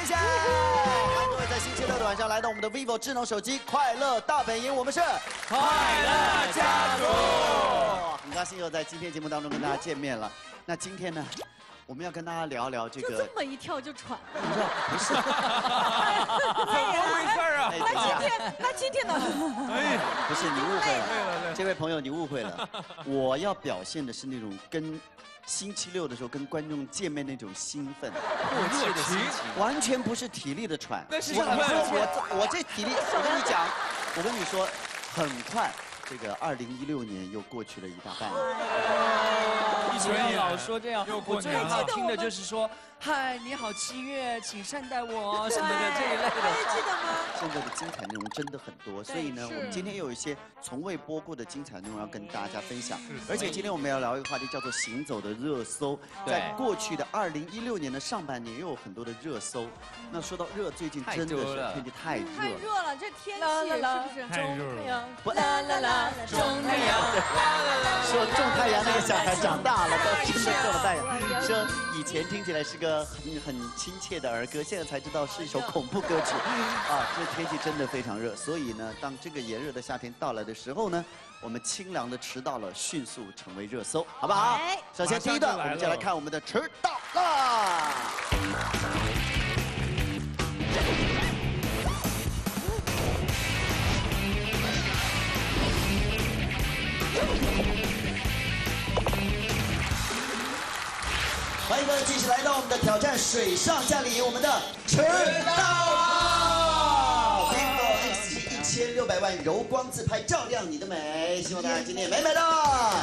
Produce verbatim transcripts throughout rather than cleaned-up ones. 谢谢！欢迎各位在星期六的晚上来到我们的 vivo 智能手机快乐大本营，我们是快乐家族。很高兴又在今天节目当中跟大家见面了。那今天呢，我们要跟大家聊聊这个。就这么一跳就喘了。不是，怎么回事啊？那今天，那今天呢？哎，不是你误会了，这位朋友你误会了。我要表现的是那种跟。 星期六的时候跟观众见面那种兴奋，我热的心情，完全不是体力的喘。但是我我我这体力，我跟你讲，我跟你说，很快这个二零一六年又过去了一大半。不要老说这样，我最怕听的就是说“嗨，你好，七月，请善待我”什么的这一类的。记得吗？现在的精彩内容真的很多，所以呢，我们今天有一些从未播过的精彩内容要跟大家分享。而且今天我们要聊一个话题，叫做“行走的热搜”。在过去的二零一六年的上半年，也有很多的热搜。那说到热，最近真的是天气太热了。太热了，这天气是不是？太热了。啦啦啦，种太阳。说种太阳那个小孩长大。 真的这么带感，说以前听起来是个很很亲切的儿歌，现在才知道是一首恐怖歌曲。啊，这天气真的非常热，所以呢，当这个炎热的夏天到来的时候呢，我们清凉的迟到了，迅速成为热搜，好不好？首先第一段，我们就来看我们的迟到啦。欢迎各位继续来到我们的挑战水上夏令营，我们的迟到 ，vivo X 一千六百万柔光自拍照亮你的美，希望大家今天也美美的。好，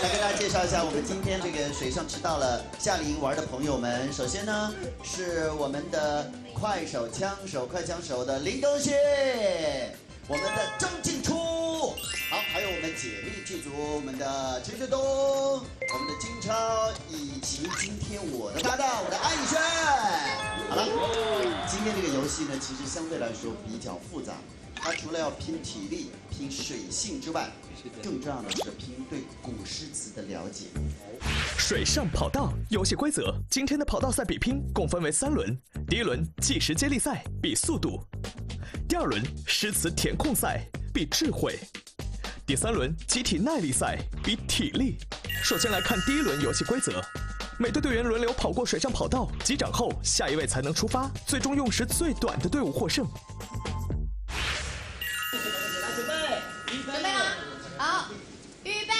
来跟大家介绍一下我们今天这个水上迟到了夏令营玩的朋友们。首先呢是我们的快手枪手快枪手的林更新，我们的张静初，好，还有我们解密剧组我们的陈学冬。 我们的金超以及今天我的搭档，我的安以轩。好了，今天这个游戏呢，其实相对来说比较复杂。它除了要拼体力、拼水性之外，更重要的是拼对古诗词的了解。水上跑道游戏规则：今天的跑道赛比拼共分为三轮。第一轮计时接力赛，比速度；第二轮诗词填空赛，比智慧；第三轮集体耐力赛，比体力。 首先来看第一轮游戏规则，每队队员轮流跑过水上跑道，击掌后下一位才能出发，最终用时最短的队伍获胜。来准备，准备了，好，预备，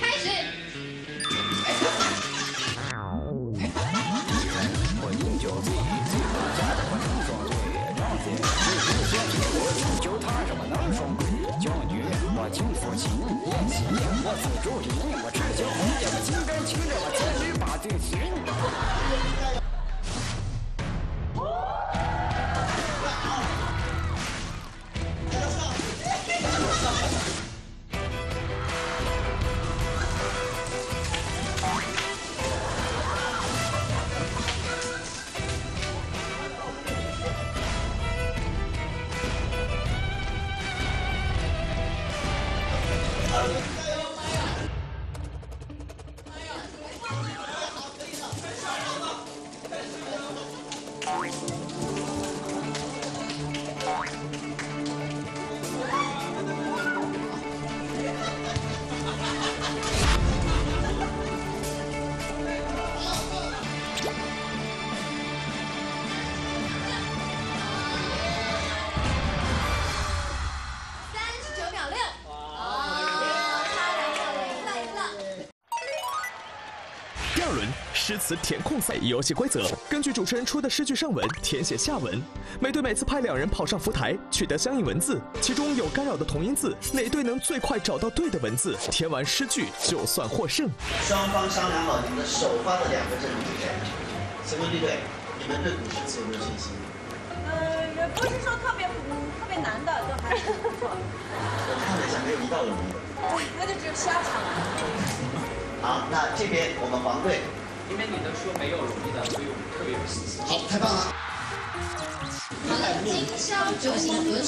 开始。二轮诗词填空赛游戏规则：根据主持人出的诗句上文填写下文，每队每次派两人跑上浮台，取得相应文字，其中有干扰的同音字，哪队能最快找到对的文字，填完诗句就算获胜。双方商量好你们首发的两个阵容是谁？请问绿队，你们对古诗词有没有信心？呃，也不是说特别特别难的，就还是不错。我看了一下，没有一道容易的。哎，那就只有瞎想了。 好，那这边我们黄队，因为你都说没有容易的，所以我们特别有信心。好，太棒了！今宵九星轮，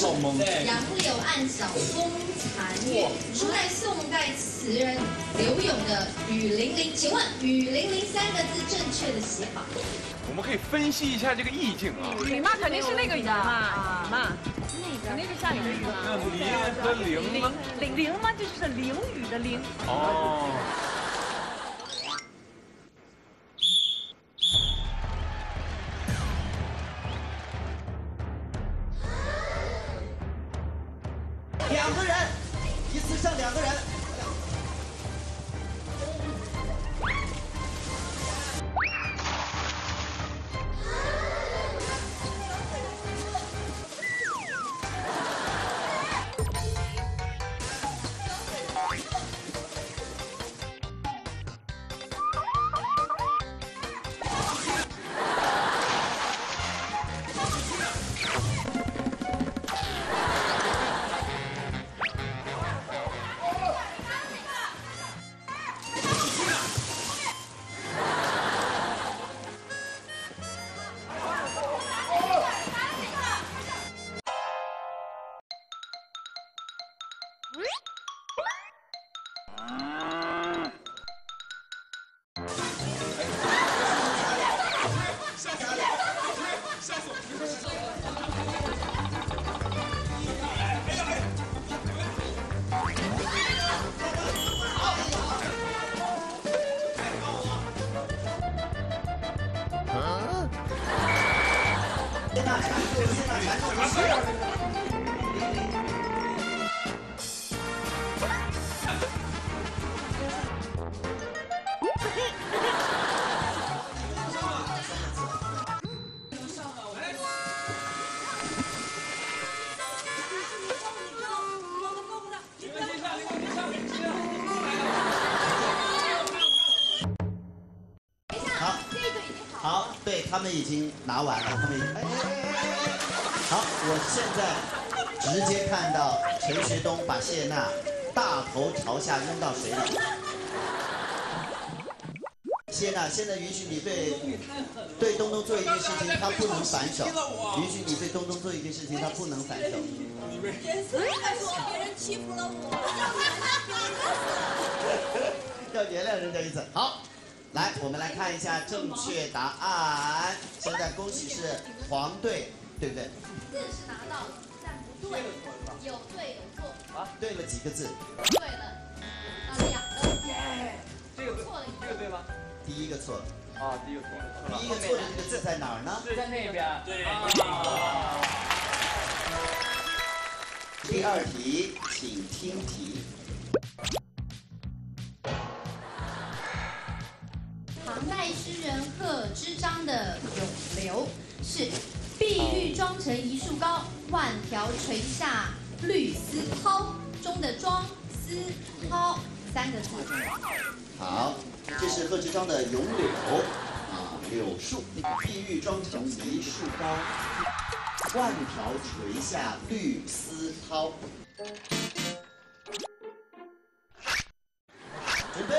杨柳岸晓风残月，出在宋代词人柳永的《雨霖铃》。请问“雨霖铃”三个字正确的写法？我们可以分析一下这个意境啊。雨嘛，肯定是那个雨嘛，雨嘛，那个肯定是下雨的雨嘛。那淋和零吗？淋淋吗？就是淋雨的淋。哦。 两个人，一次上两个人。他们已经拿完了，他们已经。好，我现在直接看到陈学冬把谢娜大头朝下扔到水里。谢娜，现在允许你对对东东做一件事情，他不能反手。允许你对东东做一件事情，他不能反手。别人欺负了我，要原谅人家一次。好。 来，我们来看一下正确答案。现在恭喜是黄队，对不对？字是拿到了，但不对，有对有错。啊，对了几个字？对了，呃，两个字。这个错了，这个对吗？第一个错了。啊，第一个错了。第一个错的这个字在哪儿呢？是在那边。对。第二题，请听题。 唐代诗人贺知章的咏流是“碧玉妆成一树高，万条垂下绿丝绦”中的“妆”“丝”“绦”三个字。好，这是贺知章的咏柳啊，柳树。碧玉妆成一树高，万条垂下绿丝绦。准备。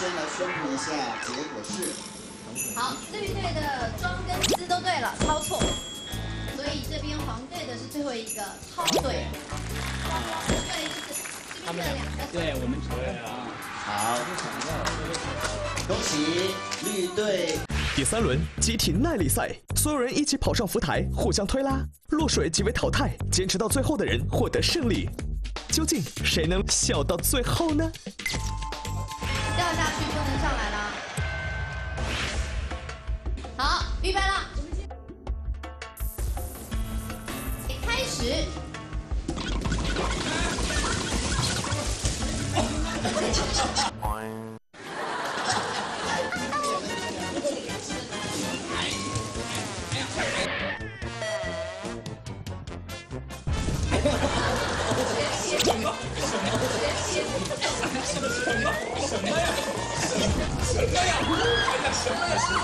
身来宣布一下结果是。好，绿队的庄跟思都对了，超错。所以这边黄队的是最后一个超对。对，就是这边的两个。对，我们超对啊。好，恭喜绿队。第三轮集体耐力赛，所有人一起跑上浮台，互相推拉，落水即为淘汰，坚持到最后的人获得胜利。 究竟谁能笑到最后呢？掉下去就能上来了。好，预备了，开始。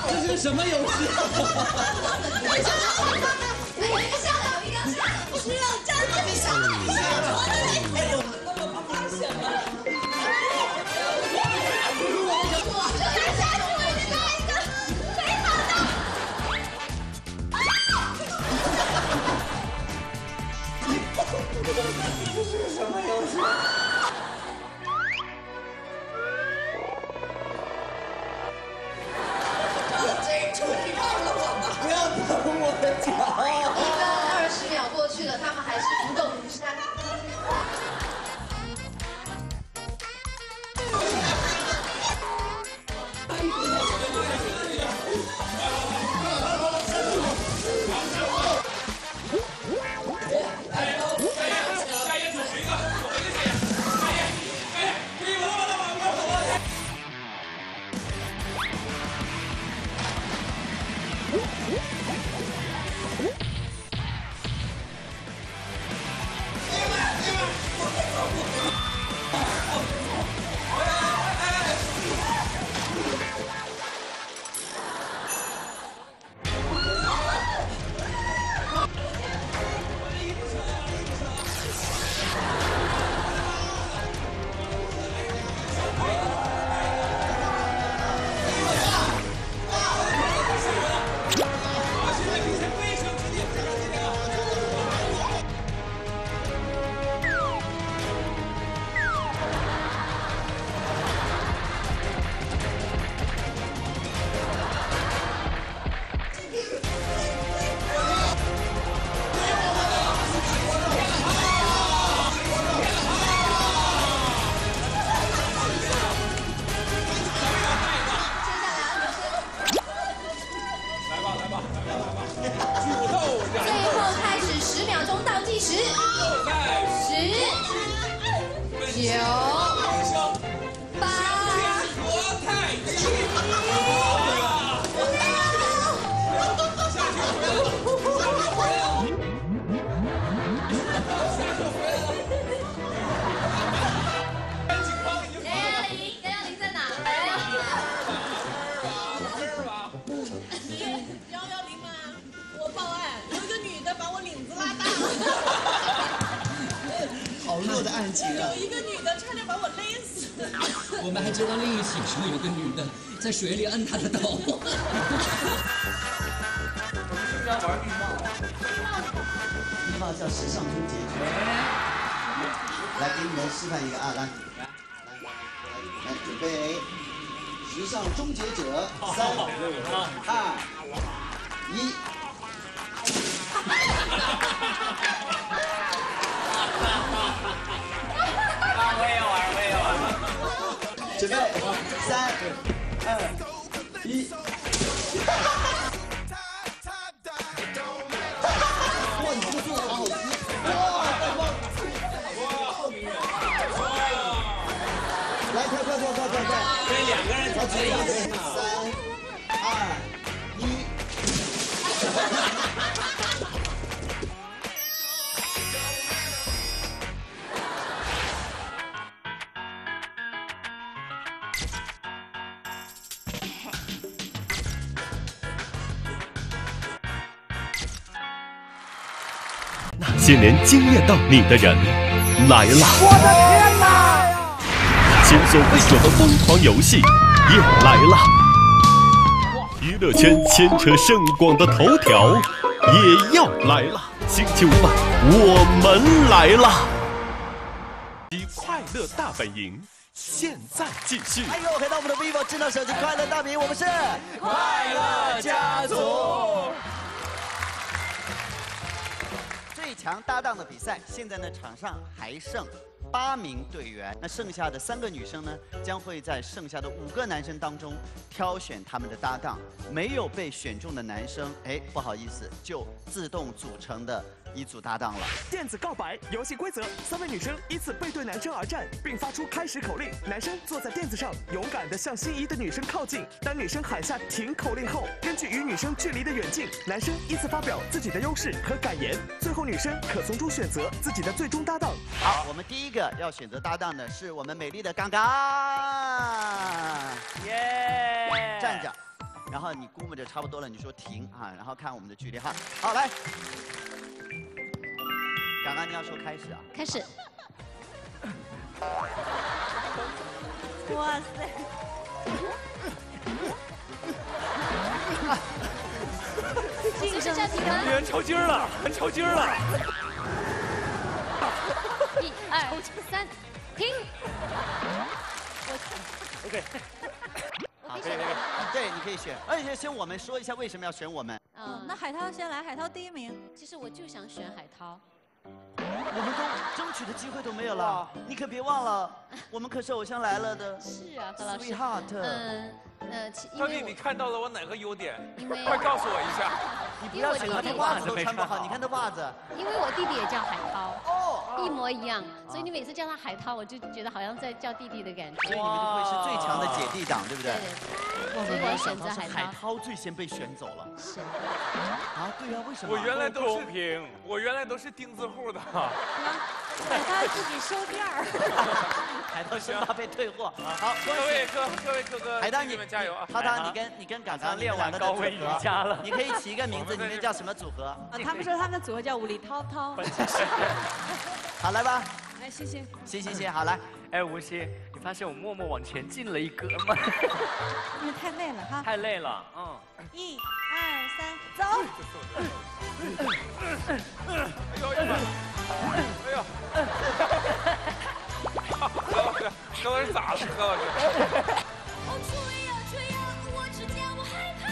这是个什么游戏？为什么？哎，我刚下来，我刚下来，不是让你站在你下来，你下来，我我发现了，我这一下是我的那一个最好的，这是个什么游戏？ 他们还是不动如山。在水里摁他的头。应该玩浴帽。浴帽叫时尚终结。来，给你们示范一个啊，来，来，来，准备，时尚终结者，三、二、一。我也玩，我也玩。准备，三。 二一，哇！你这做的好好吃，哇！来，快快快快快快！这两个人才可以。三二一。 些年惊艳到你的人来了！我的天哪！前所未有的疯狂游戏。也来了。娱乐圈牵扯甚广的头条也要来了。星期五晚，我们来了。及快乐大本营现在继续。哎呦，回到我们的 vivo 智能手机快乐大本营，我们是快乐家族。 最强搭档的比赛，现在呢场上还剩八名队员，那剩下的三个女生呢，将会在剩下的五个男生当中挑选他们的搭档。没有被选中的男生，哎，不好意思，就自动组成的一组搭档了。电子告白游戏规则：三位女生依次背对男生而站，并发出开始口令。男生坐在垫子上，勇敢地向心仪的女生靠近。当女生喊下停口令后，根据与女生距离的远近，男生依次发表自己的优势和感言。最后女 女生可从中选择自己的最终搭档。好，我们第一个要选择搭档的是我们美丽的刚刚，耶，站着，然后你估摸着差不多了，你说停啊，然后看我们的距离哈。好，来，刚刚你要说开始啊，开始。哇塞！这是暂停吗？有人抽筋了，人抽筋了。一二三，停。我 OK。好，可以可以。对，你可以选。而且先我们说一下为什么要选我们。嗯，那海涛先来，海涛第一名。其实我就想选海涛。我们都争取的机会都没有了，你可别忘了，我们可是偶像来了的。是啊，何老师。Sweetheart。嗯。 呃，到底你看到了我哪个优点？快告诉我一下！你不要想他袜子都穿不好，你看他袜子。因为我弟弟也叫海涛，哦，一模一样，所以你每次叫他海涛，我就觉得好像在叫弟弟的感觉。所以你们就会是最强的姐弟党，对不对？对对。所以我选择海涛。海涛最先被选走了。是。啊，对呀，为什么？我原来都是公平，我原来都是钉子户的。海涛自己收店儿。 海涛生怕被退货。好，各位哥，各位哥哥，海涛你们加油啊！涛涛，你跟你跟港刚练完高位瑜伽了，你可以起一个名字，你们叫什么组合？他们说他们的组合叫五里涛涛。好，来吧。来，谢谢。行行行，好来。哎，吴昕，你发现我默默往前进了一格吗？你们太累了哈。太累了，嗯。一、二、三，走。哎呦，哎呦，哎呦，哎呦。 何老师，何老师咋了？何老师。哦，这样这样，我之间我害怕。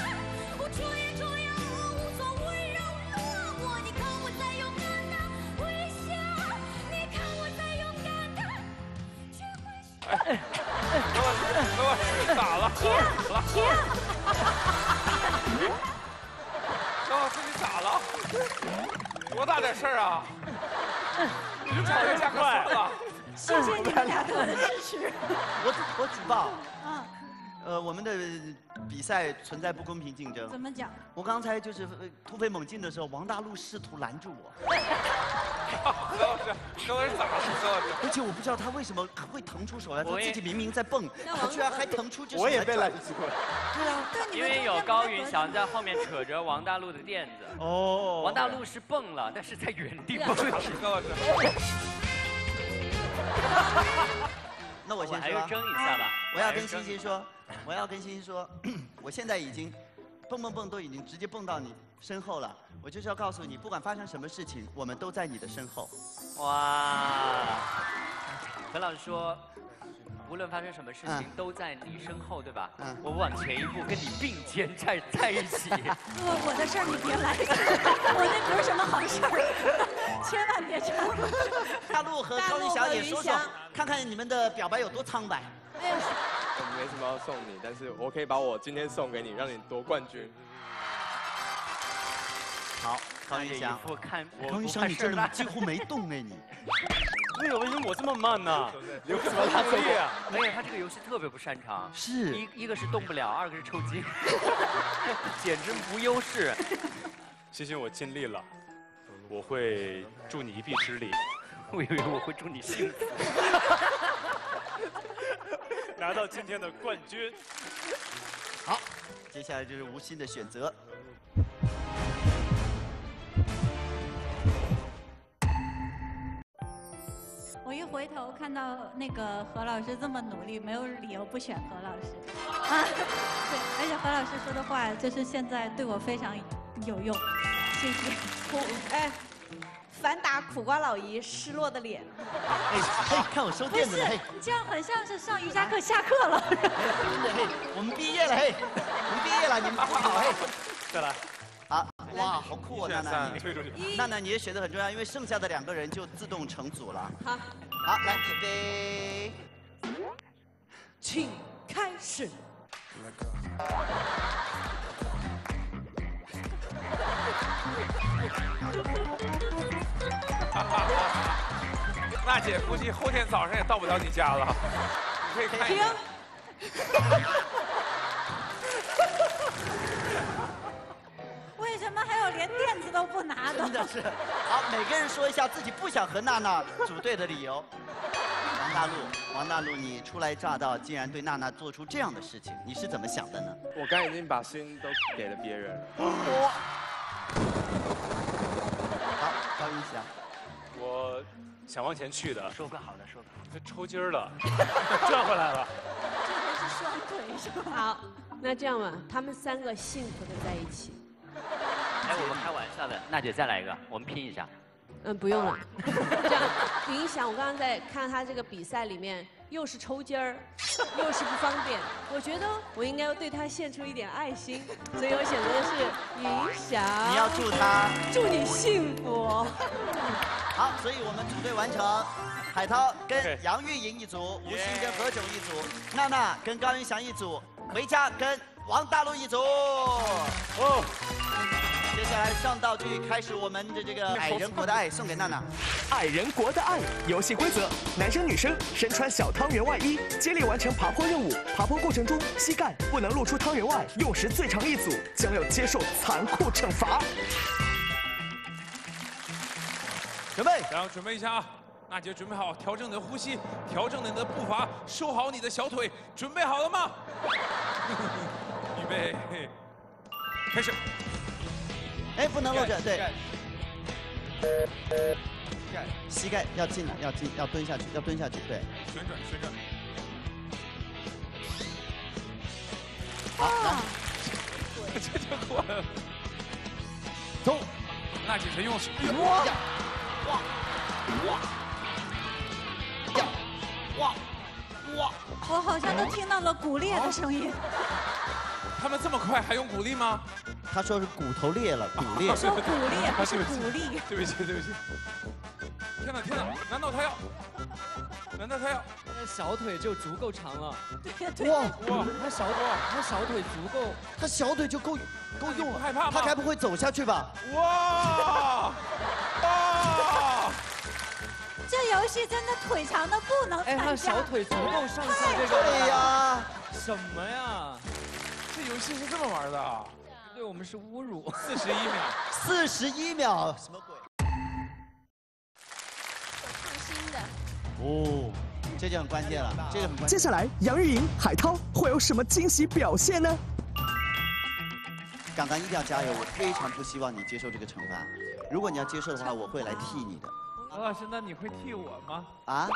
哦，这样这样，无所谓让我落寞。你看我在勇敢的微笑，你看我在勇敢的去回首。何老师，何老师咋了？停停。何老师你咋了？多大点事儿啊？你跑人家快了。 谢谢你们俩对我的支持。我我举报。嗯。呃，我们的比赛存在不公平竞争。怎么讲？我刚才就是突飞猛进的时候，王大陆试图拦住我。何老师，何老师咋了？何老师。而且我不知道他为什么会腾出手来，他自己明明在蹦，他居然还腾出只手来。我也被拦住过。对啊，因为有高云翔在后面扯着王大陆的垫子。哦。王大陆是蹦了，但是在原地蹦。何老师。 那我先说，我争一下吧。我要跟欣欣说，我要跟欣欣说，我现在已经蹦蹦蹦都已经直接蹦到你身后了。我就是要告诉你，不管发生什么事情，我们都在你的身后。哇！何老师说，无论发生什么事情，都在你身后，对吧？嗯。我往前一步，跟你并肩站在一起。我我的事儿你别来，我那不是什么好事儿。 千万别唱！大陆和高云翔也说说，看看你们的表白有多苍白。哎呀，我没什么要送你，但是我可以把我今天送给你，让你夺冠军。好，高云翔，我看高云翔，你真的几乎没动哎你。为什么我这么慢呢？有什么他这样？没有，他这个游戏特别不擅长。是。一一个是动不了，二个是抽筋，简直无优势。欣欣，我尽力了。 我会助你一臂之力，我以为我会助你幸福，拿到今天的冠军。好，接下来就是吴昕的选择。我一回头看到那个何老师这么努力，没有理由不选何老师。啊，对，而且樊老师说的话就是现在对我非常有用，谢谢。哎，反打苦瓜老姨失落的脸。哎，哎看我收垫子了。不是，你这样很像是上瑜伽课下课了。哎，我们毕业了，嘿，我们毕业了，你们不好，嘿。对了。 啊，哇，好酷啊！娜娜，你推出去。娜娜，你也学得很重要，因为剩下的两个人就自动成组了。好，好，来，准备，请开始。娜姐，估计后天早上也到不了你家了。你可以看。停。为什么还有连垫子都不拿的？真的是，好，每个人说一下自己不想和娜娜组队的理由。王大陆，王大陆，你初来乍到，竟然对娜娜做出这样的事情，你是怎么想的呢？我刚已经把心都给了别人了。我，好，高云翔，我想往前去的。说个好的，说个好的。这抽筋儿了，转回来了。这才是双腿是吧？好，那这样吧，他们三个幸福的在一起。 哎，我们开玩笑的，娜姐再来一个，我们拼一下。嗯，不用了。这样，云翔，我刚刚在看他这个比赛里面，又是抽筋儿，又是不方便。我觉得我应该要对他献出一点爱心，所以我选择的是云翔。你要祝他，祝你幸福。好，所以我们组队完成，海涛跟杨钰莹一组，吴昕跟何炅一组，娜娜跟高云翔一组，维嘉跟王大陆一组。哦。 接下来上道具开始，我们的这个矮人国的爱送给娜娜。矮人国的爱游戏规则：男生女生身穿小汤圆外衣，接力完成爬坡任务。爬坡过程中，膝盖不能露出汤圆外，用时最长一组，将要接受残酷惩罚。准备，然后准备一下啊！娜姐准备好，调整你的呼吸，调整你的步伐，收好你的小腿，准备好了吗？预备，开始。 哎，不能露着，对。膝盖要进了，要进，要蹲下去，要蹲下去，对。旋转，旋转。好，来，这就过来了。走，那姐姐用手。哇！哇！哇！呀！哇！哇！我好像都听到了骨裂的声音。 他们这么快还用骨力吗？他说是骨头裂了，骨裂。他说骨裂不是骨力。对不起，对不起。天哪，天哪！难道他要？难道他要？那小腿就足够长了。对哇哇！他小腿，他小腿足够，他小腿就够够用了。害怕吗？他该不会走下去吧？哇！哇！这游戏真的腿长的不能参加。哎，他小腿足够上下这个。对呀。什么呀？ 这游戏是这么玩的啊！对我们是侮辱。四十一秒，四十一秒，什么鬼？创新的。哦，这就很关键了，这个很关键。接下来，杨钰莹、海涛会有什么惊喜表现呢？港港一定要加油！我非常不希望你接受这个惩罚。如果你要接受的话，我会来替你的。王老师，那你会替我吗？啊？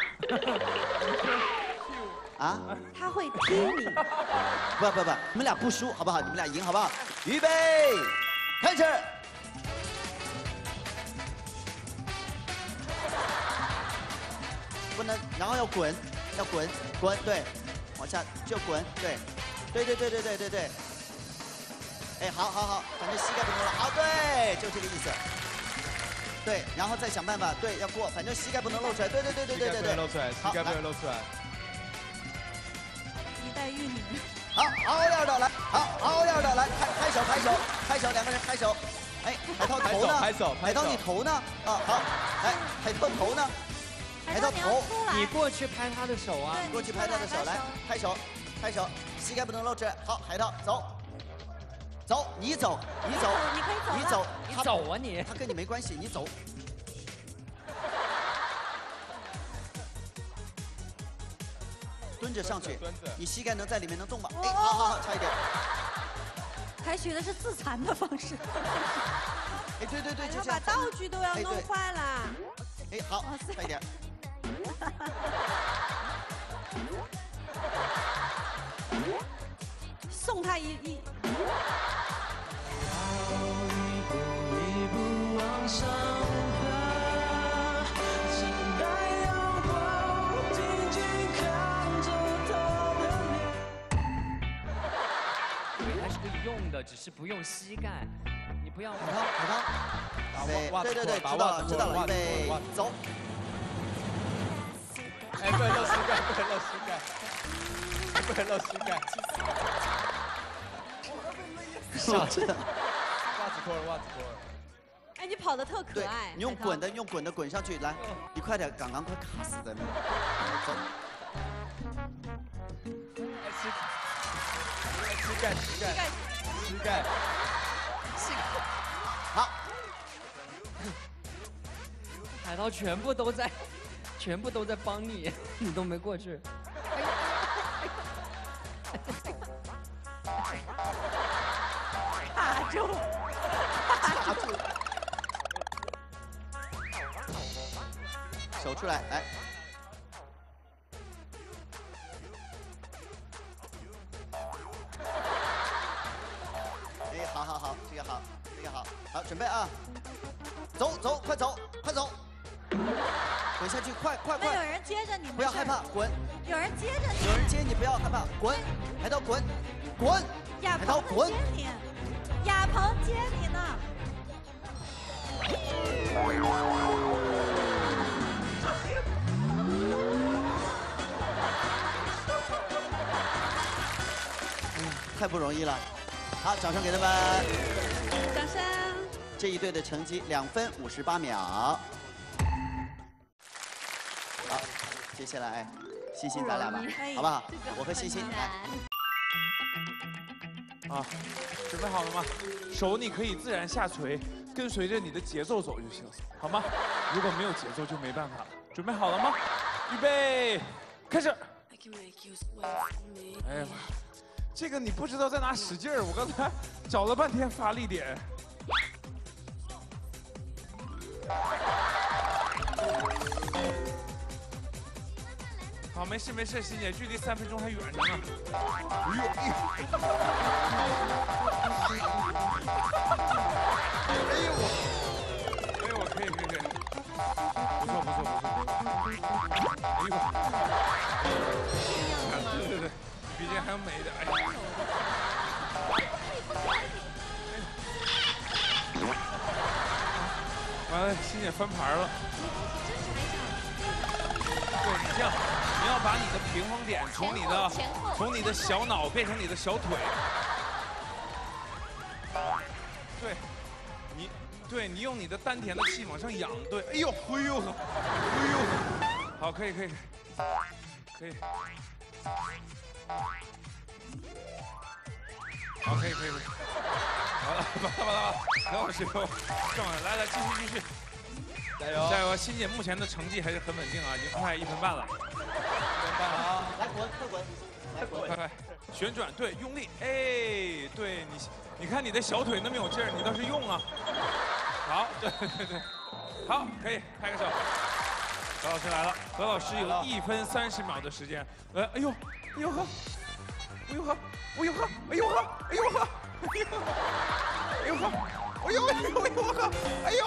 啊，他会踢你！不不不，你们俩不输好不好？你们俩赢好不好？预备，开始！不能，然后要滚，要滚，滚，对，往下就滚，对，对对对对对对对。哎，好好好，反正膝盖不能露了，好，对，就这个意思。对，然后再想办法，对，要过，反正膝盖不能露出来，对对对对对对对，膝盖不能露出来，膝盖不能露出来。 带玉米，好，嗷嗷要的来，好，嗷嗷要的来，拍拍手，拍手，拍手，两个人拍手，哎，海涛头呢？拍手，海涛你头呢？啊，好，来，海涛头呢？海涛头，你过去拍他的手啊，过去拍他的手，来，拍手，拍手，膝盖不能露出来，好，海涛走，走，你走，你走，你可以走，你走，你走啊你，他跟你没关系，你走。 蹲着上去，你膝盖能在里面能动吗？哎，好好好，差一点。采取的是自残的方式。哎，对对对，就这样。把道具都要弄坏了。哎，好，快一点。送他一一。还是可以用的，只是不用膝盖。你不要。好的，好的。对对对，知道知道了，对，走。 哎，不能露膝盖，不能露膝盖，不能露膝盖。袜子脱了，袜子脱了。哎，你跑得特可爱。你用滚的，用滚的滚上去，来，你快点，刚刚快卡死在那里。走。膝盖，膝盖，膝盖，膝盖。好。海涛全部都在。 全部都在帮你，你都没过去。卡住，卡住，手出来，来。哎，好好好，这个好，这个好，好，准备啊，走走，快走，快走。 滚下去，快快快！有人接着你，不要害怕，滚！有人接着你，有人接你，不要害怕，滚！海涛滚，滚！海涛滚！亚鹏接你呢。太不容易了，好，掌声给他们。掌声。这一队的成绩两分五十八秒。 好，接下来欣欣咱俩吧，好不好？我和欣欣来。啊，准备好了吗？手你可以自然下垂，跟随着你的节奏走就行，好吗？如果没有节奏就没办法了。准备好了吗？预备，开始。哎呀妈，这个你不知道在哪使劲儿，我刚才找了半天发力点。 好，没事没事，欣姐，距离三分钟还远着呢。哎呦！哎呦我，哎呦我可以可以可以，不错不错不错。哎呦！对对对，比这还要美一点。哎呀！完了，欣姐翻盘了。 对你这样，你要把你的平衡点从你的从你的小脑变成你的小腿。对，你对你用你的丹田的气往上仰，对，哎呦，哎呦，哎呦，好，可以，可以，可以，好，可以，可以，完了，完了，完了，然后是又上来，来来，继续，继续。 加油！加油！欣姐目前的成绩还是很稳定啊，已经快一分半了。一分半了，来滚，快滚，来滚，快快！旋转，对，用力，哎，对你，你看你的小腿那么有劲儿，你倒是用啊。好，对对对，好，可以拍个手。何老师来了，何老师有一分三十秒的时间。来，哎呦，哎呦呵，哎呦呵，哎呦呵，哎呦呵，哎呦呵，哎呦呵，哎呦哎呦哎呦呵，哎呦。 哎呦哎呦哎呦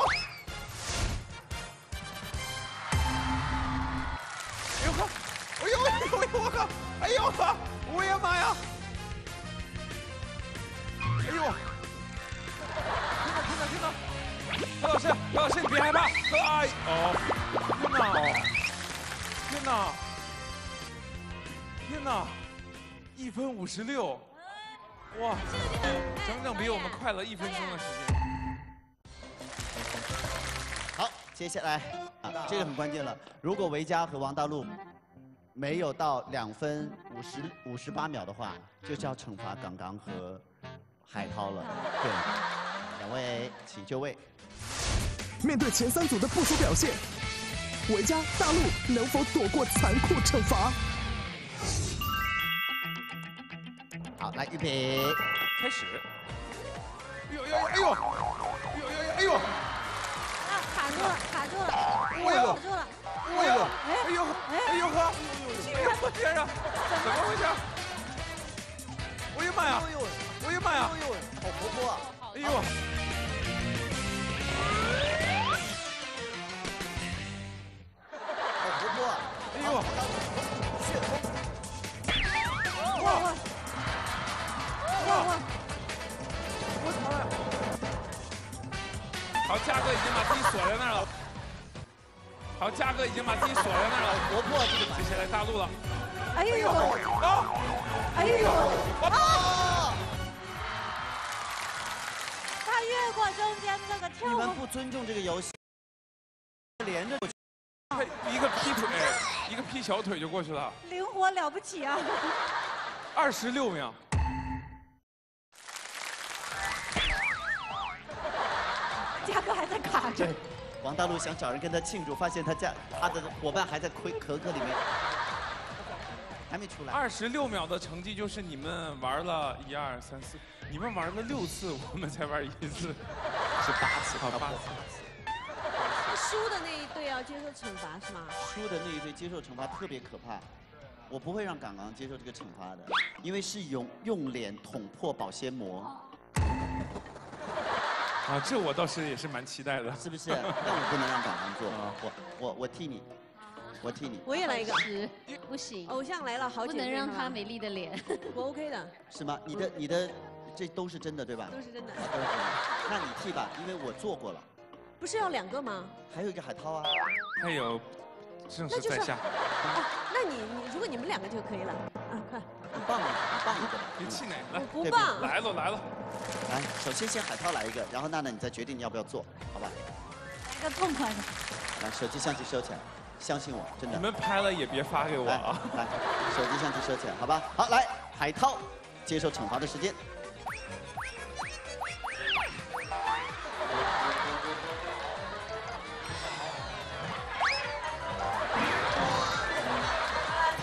我靠！哎呦我，我呀妈呀！哎呦！听到听到听到！何老师，何老师你别害怕！何哎哦！天哪！天哪！天哪！一分五十六！哇，整整比我们快了一分钟的时间。好，接下来啊，这个很关键了。如果维嘉和王大陆。 没有到两分五十五十八秒的话，就是要惩罚刚刚和海涛了。对，两位请就位。面对前三组的不俗表现，维嘉、大陆能否躲过残酷惩罚？好，来预备，开始。哎呦哎呦哎呦哎呦哎呦！啊，卡住了，卡住了，卡住了。 哎呦！哎呦！哎呦呵！哎呦！我天啊！怎么回事？哎哎呀妈呀！哎呀妈呀！好活泼啊！哎呦！好活泼啊！哎呦！血红！哇！哇！我操呀！好，嘉哥已经把自己锁在那儿了。 好，嘉哥已经把自己锁在那儿了，活泼这个，接下来大陆了。哎呦！啊！哎呦！啊！他越过中间这个跳舞。你们不尊重这个游戏，连着一个劈腿，一个劈小腿就过去了。灵活了不起啊！二十六秒。嘉哥还在卡着。 王大陆想找人跟他庆祝，发现他家他的伙伴还在壳壳里面，还没出来。二十六秒的成绩就是你们玩了一二三四，你们玩了六次，我们才玩一次，是八次，好八次。那输的那一队要接受惩罚是吗？输的那一队接受惩罚特别可怕，我不会让港狼接受这个惩罚的，因为是用用脸捅破保鲜膜。哦 啊，这我倒是也是蛮期待的，是不是？但我不能让港狼做，我我我替你，我替你。我也来一个，不行，偶像来了，好久不能让她美丽的脸，我 OK 的。是吗？你的你的，这都是真的对吧？都是真的。那你替吧，因为我做过了。不是要两个吗？还有一个海涛啊，还有盛世在下。那你你，如果你们两个就可以了，啊，快，很棒，很棒一个，别气馁，来，不棒，来了来了。 来，首先先海涛来一个，然后娜娜你再决定你要不要做，好吧？来个痛快的。来，手机相机收起来，相信我，真的。你们拍了也别发给我啊！来，手机相机收起来，好吧？好，来，海涛接受惩罚的时间。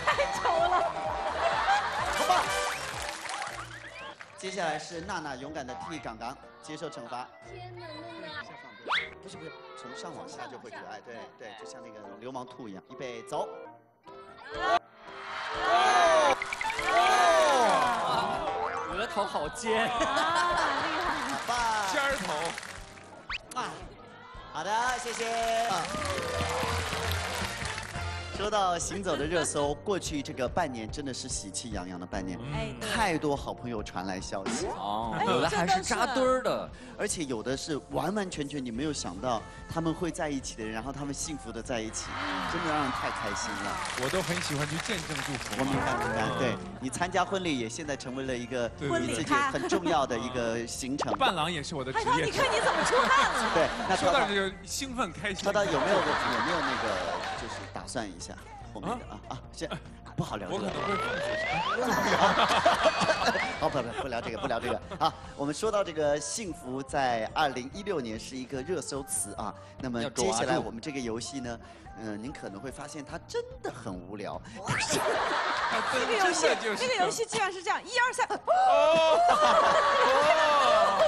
太丑了！好吧。 接下来是娜娜勇敢的替港港接受惩罚。天哪，娜娜！不是不是，从上往下就会可爱，对对，就像那个流氓兔一样。预备，走！哦！我的头好尖！啊，厉害！好棒！尖头！啊，好的，谢谢。 说到行走的热搜，过去这个半年真的是喜气洋洋的半年，嗯、太多好朋友传来消息，哦，有的还是扎堆儿的，而且有的是完完全全你没有想到他们会在一起的人，然后他们幸福的在一起，真的让人太开心了。我都很喜欢去见证祝福。我明白明白，对你参加婚礼也现在成为了一个你自己很重要的一个行程。伴郎也是我的职业。海涛，你看你怎么出汗了？对，那说到这就兴奋开心。说到有没有有没有那个就是打算一下？ 后面的啊啊，先不好聊这个。好，不不不聊这个，不聊这个啊。我们说到这个幸福，在二零一六年是一个热搜词啊。那么接下来我们这个游戏呢，嗯，您可能会发现它真的很无聊。这个游戏，这个游戏竟然是这样，一二三。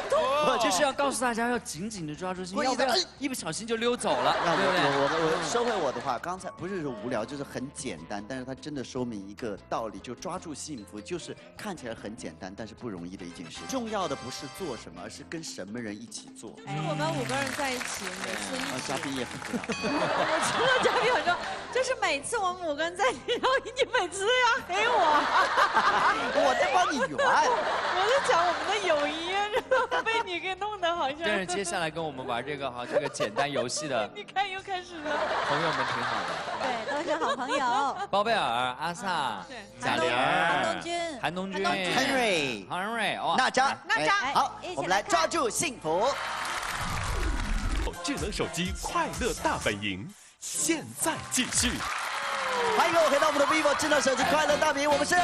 不，就是要告诉大家要紧紧的抓住心，要不然一不小心就溜走了。那我我我收回我的话，刚才不是说无聊，就是很简单，但是它真的说明一个道理，就抓住幸福，就是看起来很简单，但是不容易的一件事。重要的不是做什么，而是跟什么人一起做。就是我们五个人在一起，每次一起。嘉宾也很重要。我知道嘉宾很重要，就是每次我们五个人在一起，然后你每次都要黑我。我在帮你圆。我在讲我们的友谊，然后被你。 你给弄得好像。但是接下来跟我们玩这个哈，这个简单游戏的，你看又开始了。朋友们挺好的，对，都是好朋友。包贝尔、阿萨、贾玲、韩东君、韩东君、Henry、Henry， 哦，娜扎、娜扎。好，我们来抓住幸福。智能手机快乐大本营，现在继续。欢迎各位回到我们的 vivo 智能手机快乐大本营，我们是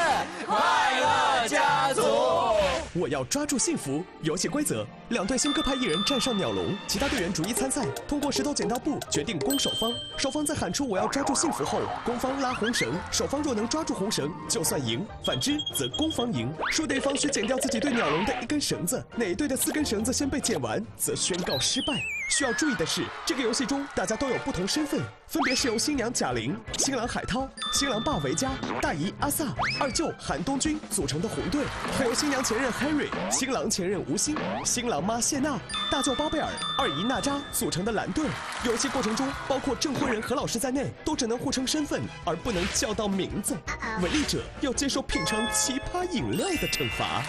快乐家族。 我要抓住幸福。游戏规则：两队新歌派一人站上鸟笼，其他队员逐一参赛，通过石头剪刀布决定攻守方。守方在喊出“我要抓住幸福”后，攻方拉红绳，守方若能抓住红绳就算赢；反之则攻方赢。输的一方需剪掉自己对鸟笼的一根绳子，哪一队的四根绳子先被剪完，则宣告失败。需要注意的是，这个游戏中大家都有不同身份，分别是由新娘贾玲、新郎海涛、新郎爸维嘉、大姨阿萨、二舅韩东君组成的红队，还有新娘前任 Henry、新郎前任吴昕、新郎妈谢娜、大舅巴贝尔、二姨娜扎组成的蓝队。游戏过程中，包括证婚人何老师在内，都只能互称身份，而不能叫到名字。违例者要接受品尝奇葩饮料的惩罚。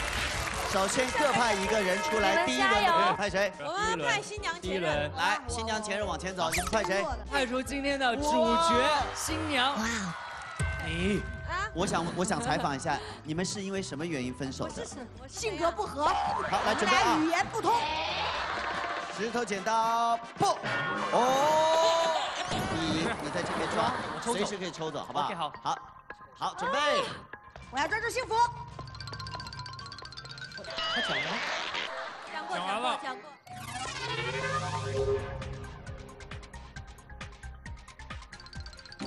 首先各派一个人出来，第一轮的派谁？我们派新娘前任。来，新娘前任往前走，你们派谁？派出今天的主角新娘。哇，你啊！我想我想采访一下，你们是因为什么原因分手的？性格不合。好，来准备啊！语言不通。石头剪刀布。哦，你你在这边抓，随时可以抽走，好不好？好，好，好，准备。我要抓住幸福。 他讲了，讲过，讲过，讲过。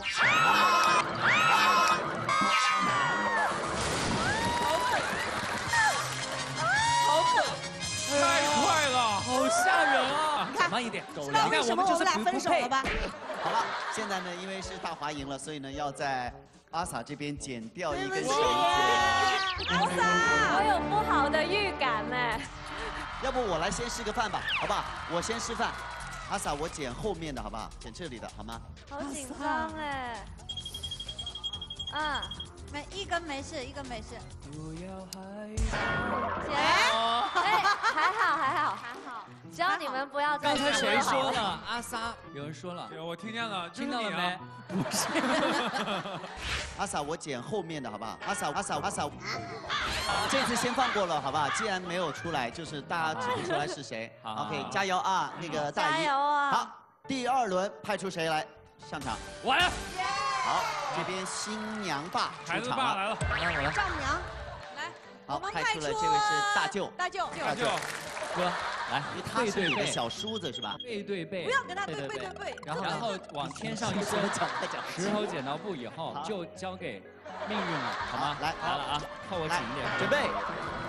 好狠，太快了，好吓人啊！你看，慢一点，知道为什么我们俩分手了吧？好了，现在呢，因为是大华赢了，所以呢，要在阿萨这边剪掉一根绳子。 阿萨，我有不好的预感哎。要不我来先示个范吧，好不好？我先示范。阿萨，我剪后面的好不好？剪这里的好吗？好紧张哎。啊，没一根没事，一根没事。不要害怕。哎，还好还好还好，只要你们不要再。刚才谁说了？阿萨，有人说了。我听见了，听到了没？不是。阿萨，我剪后面的好不好？阿萨，阿萨，阿萨。 这次先放过了，好不好？既然没有出来，就是大家指不出来是谁。OK， 加油啊，那个大姨。加油啊！好，第二轮派出谁来上场？我来。好，这边新娘爸出场了。来了，我来，我来。丈母娘，来。好，派出了这位是大舅。大舅，大舅，哥，来，因为他是你的小叔子是吧？背对背。不要跟他背对背。然后，然后往天上一伸，石头剪刀布以后就交给。 命运了，好吗？来，来了啊，靠我紧一点。准备，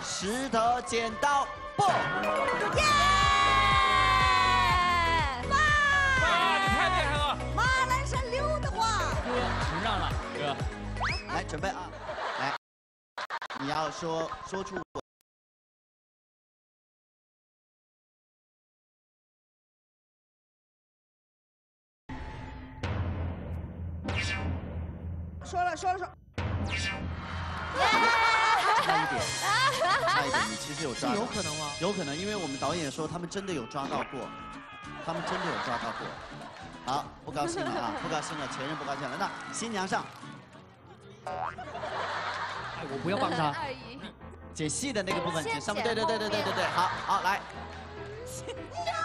石头剪刀布。耶！爸！哇，你太厉害了！马栏山刘德华。哥，承让了，哥。来，准备啊，来，你要说说出我。 说了说了说，差一点，差一点，你其实有抓到，有可能吗？有可能，因为我们导演说他们真的有抓到过，他们真的有抓到过。好，不高兴了啊，不高兴了，前任不高兴了。那新娘上，哎，我不要帮她，解戏的那个部分，解上面，对对对对对对对，好好来，新娘。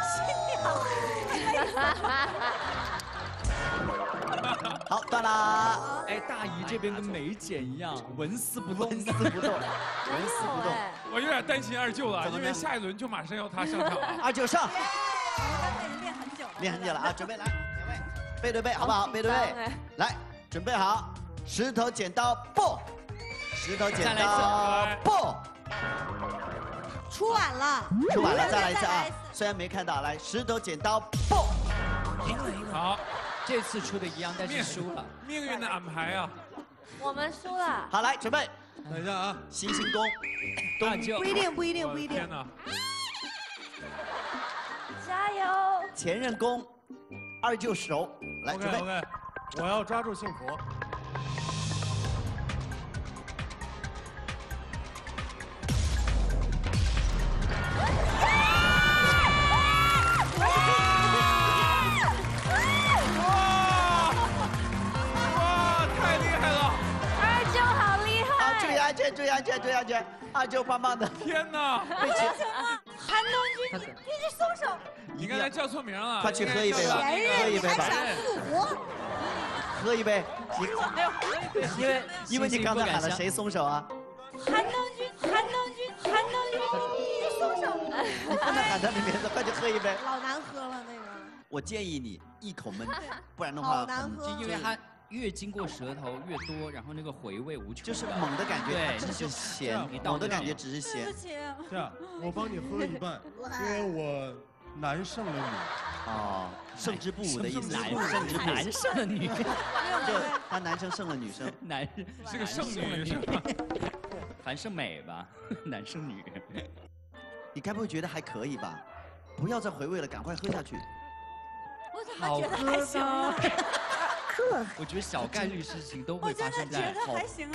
好，到啦！哎，大姨这边跟没剪一样，纹丝不动，纹丝不动，纹丝不动。我有点担心二舅了，因为下一轮就马上要他上场了。二舅上。我们练很久了。练很久了啊！准备来，两位，背对背，好不好？背对背，来，准备好，石头剪刀布，石头剪刀布。出晚了，出晚了，再来一次啊！虽然没看到，来，石头剪刀布。赢了，赢了。好。 这次出的一样，但是输了。命运的安排啊！我们输了。好，来准备。等一下啊！星星宫，大舅。不一定，不一定，不一定。天哪！加油！前任攻，二舅手，来准备。我要抓住幸福。注意安全，注意安全！二舅棒棒的，天哪！为什么？韩东君，你这松手！你刚才叫错名了，快去喝一杯吧，喝一杯吧。喝一杯，你没有，因为因为你刚才喊了谁松手啊？韩东君，韩东君，韩东君，你这松手！你不能喊他的名字，快去喝一杯。老难喝了那个。我建议你一口闷，不然的话，因为他。 越经过舌头越多，然后那个回味无穷，就是猛的感觉，对，只是咸，猛的感觉只是咸。对不起，这样我帮你喝一半，因为我难胜了你。哦，胜之不武的意思，男男胜了女，就他男生胜了女生，男是个剩女是吧？樊胜美吧，男胜女。你该不会觉得还可以吧？不要再回味了，赶快喝下去。我怎么觉得还行呢？ 我觉得小概率事情都会发生在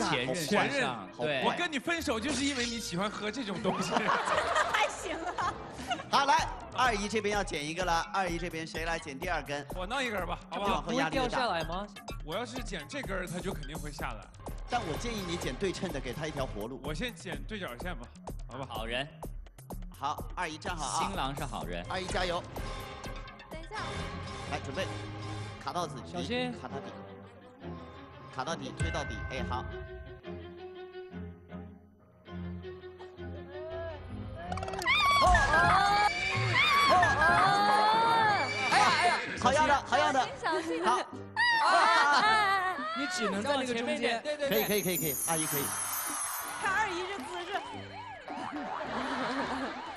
前任身上。对，我跟你分手就是因为你喜欢喝这种东西。真的还行啊。好，来，二姨这边要剪一个了。二姨这边谁来剪第二根？我弄一根吧，好不好？不会掉下来吗？我要是剪这根，它就肯定会下来。但我建议你剪对称的，给他一条活路。我先剪对角线吧，好不好？好人。好，二姨站好啊。新郎是好人。二姨加油。等一下。来，准备。 卡到底，小心！卡到底，卡到底，推到底。哎，好。哎呀哎呀，好样的，好样的，好。你只能在那个中间，对对对，可以可以可以可以，阿姨可以。看二姨这姿势。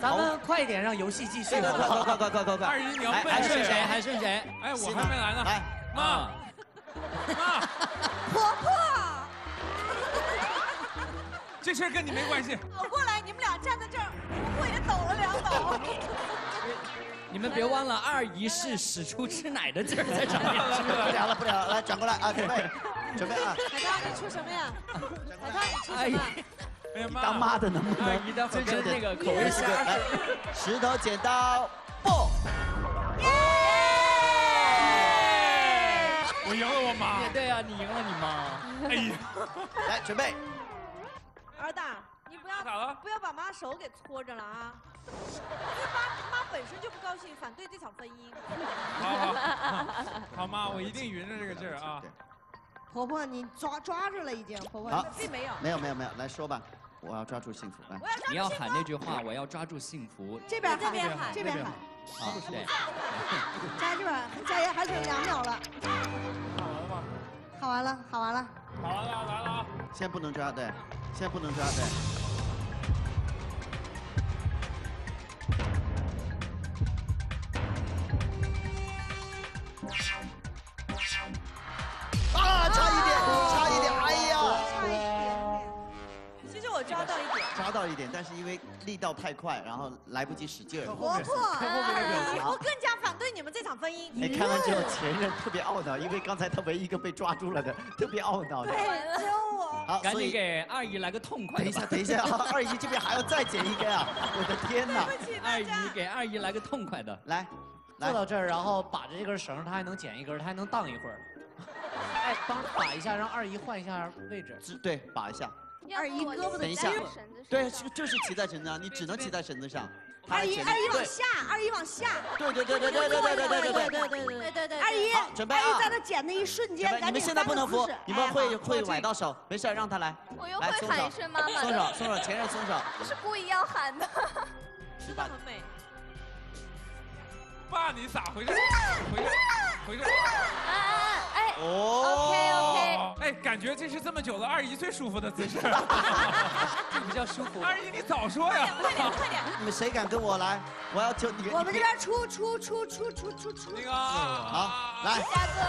咱们快一点，让游戏继续。快快快快快快快！二姨，你要还剩谁？还剩谁？哎，我还没来呢。来，妈，妈，婆婆，这事儿跟你没关系。我过来，你们俩站在这儿，我也抖了两抖。你们别忘了，二姨是使出吃奶的劲儿在上面。不聊了，不聊了，来转过来啊，准备，准备啊。海涛，你出什么呀？海涛，你出什么？ 当妈的能不能？你当真是那个口味相似。石头剪刀布。我赢了我妈。对啊，你赢了你妈。哎呀，来准备。儿子，你不要不要把妈手给搓着了啊！妈妈本身就不高兴，反对这场婚姻。好妈，我一定匀着这个劲儿啊。婆婆，你抓抓着了已经。婆婆，并没有。没有没有没有，来说吧。 我要抓住幸福，来！你要喊那句话，我要抓住幸福。这边喊，这边喊，这边喊。啊，对。加这边，加爷还剩两秒了。喊完了吗？喊完了，喊完了。好了，来了啊！现在不能抓，对，现在不能抓，对。啊，差一点，差一点，哎呀！ 抓到一点，抓到一点，但是因为力道太快，然后来不及使劲儿。婆婆，我更加反对你们这场婚姻。你看完之后，前任特别懊恼，因为刚才他唯一一个被抓住了的，特别懊恼的。对，只有我。好，赶紧给二姨来个痛快。等一下，等一下，二姨这边还要再剪一根啊！我的天哪！二姨给二姨来个痛快的，来，坐到这儿，然后把着这根绳，她还能剪一根，她还能荡一会儿。哎，帮把一下，让二姨换一下位置。对，把一下。 二姨胳膊等一下，对，就是骑在绳子上，你只能骑在绳子上。二姨，二姨往下，二姨往下。对对对对对对对对对对对对对对对。二姨，准备啊！二姨在她剪的一瞬间，你们现在不能扶，你们会会崴到手，没事，让她来。我又会喊一声妈妈。松手，松手，前任松手。不是故意要喊的。真的很美。爸，你咋回事？回事？回事？哎哎。哦。OK OK。 哎，感觉这是这么久了二姨最舒服的姿势，这比较舒服。二姨，你早说呀！快点，快点！你们谁敢跟我来？我要求你。我们这边出出出出出出出。那个，好，来，嘉哥，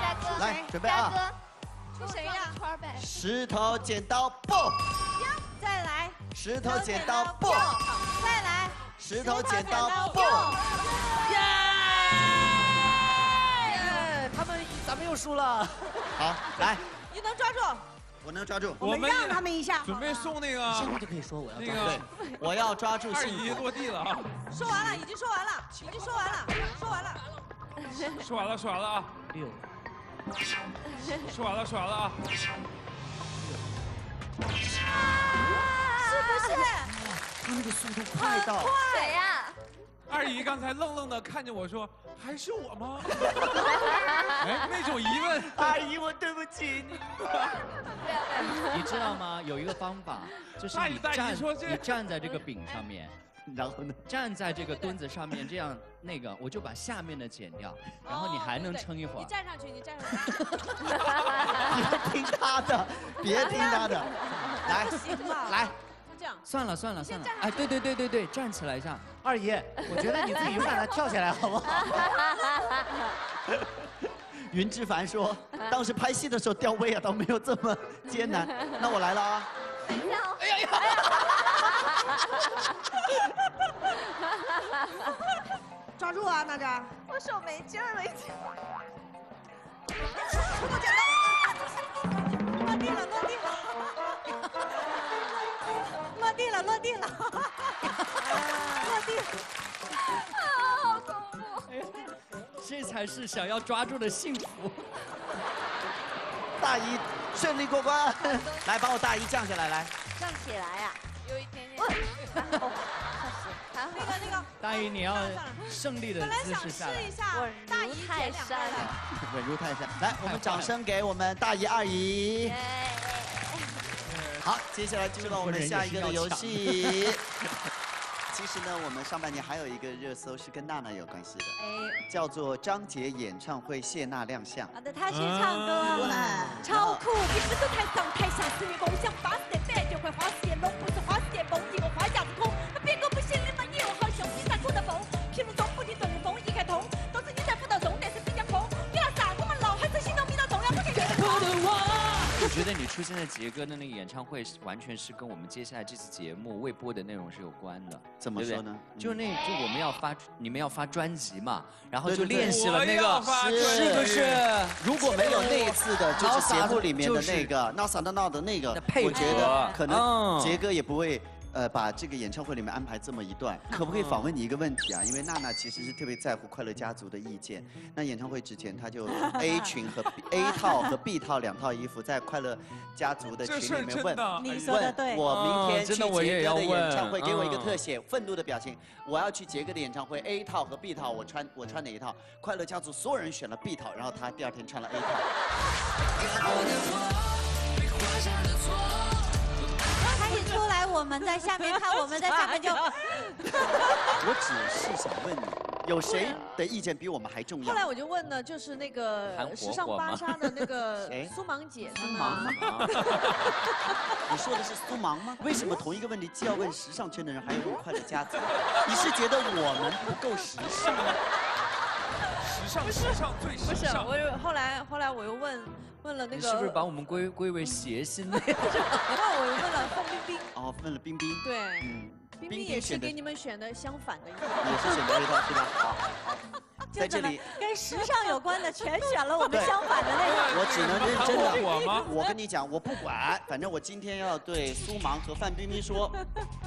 嘉哥，来，准备啊！嘉哥，出谁呀？石头剪刀布。再来。石头剪刀布。再来。石头剪刀布。耶！他们，咱们又输了。 好，来，你能抓住？我能抓住。我们让他们一下，准备送那个，现在就可以说我要那个，我要抓住幸福。二姨落地了啊！说完了，已经说完了，已经说完了，说完了，说完了，说完了啊！六，说完了，说完了啊！是不是？他那个速度快到，快呀！ 二姨刚才愣愣的看着我说：“还是我吗？”哎，那种疑问。阿姨，我对不起你。你知道吗？有一个方法，就是你站，你站在这个饼上面，然后呢，站在这个墩子上面，这样那个我就把下面的剪掉，然后你还能撑一会儿。你站上去，你站上去。别听他的，别听他的，来，来。这样。算了算了算了，哎，对对对对对，站起来一下。二爷，我觉得你最勇敢的跳起来好不好？云之凡说，当时拍戏的时候吊威亚倒没有这么艰难。那我来了啊！哎呀呀！抓住啊，娜扎！我手没劲儿了已经。我剪刀！落地了，落地了！落地了，落地了！落地！啊，好恐怖！这才是想要抓住的幸福。大姨顺利过关，来把我大姨降下来，来。降起来呀！有一点点。那个那个，大姨你要胜利的姿势下来。本来想试一下，大姨太山，稳如泰山。来，我们掌声给我们大姨、二姨。好，接下来进入到我们下一个的游戏。其实呢，我们上半年还有一个热搜是跟娜娜有关系的，叫做张杰演唱会谢娜亮相。好的，她去唱歌了，超酷！你是个太上太下，是你偶像，把你的背就会滑雪，龙不是滑雪，梦里我滑下空。 我觉得你出现在杰哥的那个演唱会，完全是跟我们接下来这期节目未播的内容是有关的。怎么说呢？就那，就我们要发，你们要发专辑嘛，然后就练习了那个，是不是？如果没有那一次的，就是节目里面的那个闹撒闹的那个，我觉得可能杰哥也不会。 呃，把这个演唱会里面安排这么一段，可不可以访问你一个问题啊？因为娜娜其实是特别在乎快乐家族的意见。那演唱会之前，她就 A 群和 A 套和 B 套两套衣服在快乐家族的群里面问，你说的对。我明天去杰哥的演唱会，给我一个特写，愤怒的表情。我要去杰哥的演唱会 ，A 套和 B 套，我穿我穿哪一套？快乐家族所有人选了 B 套，然后她第二天穿了 A 套。 出来，我们在下面看，我们在下面就。我只是想问你，有谁的意见比我们还重要？后来我就问呢，就是那个时尚芭莎的那个苏芒姐，苏芒。你说的是苏芒吗？为什么同一个问题既要问时尚圈的人，还要问快乐家族？你是觉得我们不够时尚吗？时尚，时尚最时尚。不是，我后来后来我又问。 问了那个，你是不是把我们归归为谐星了？那我又问了范冰冰。哦，问了冰冰。对，嗯，冰冰也是给你们选的相反的一套。也是选的一套是吧？好，在这里跟时尚有关的全选了我们相反的那个。我只能认真的。我吗？我跟你讲，我不管，反正我今天要对苏芒和范冰冰说，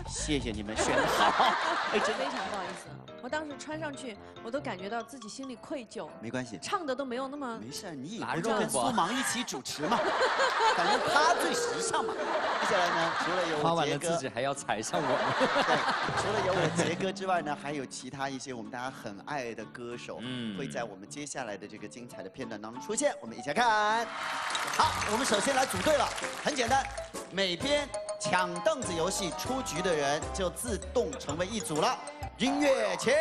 谢谢你们选的好。哎，真非常不好意思。 我当时穿上去，我都感觉到自己心里愧疚。没关系，唱的都没有那么……没事，你以后就跟苏芒一起主持嘛，反正他最时尚嘛。接下来呢，除了有我杰哥，自己还要踩上我对，除了有我杰哥之外呢，还有其他一些我们大家很爱的歌手，嗯，会在我们接下来的这个精彩的片段当中出现，我们一起来看。好，我们首先来组队了，很简单，每天。 抢凳子游戏出局的人就自动成为一组了。音乐起，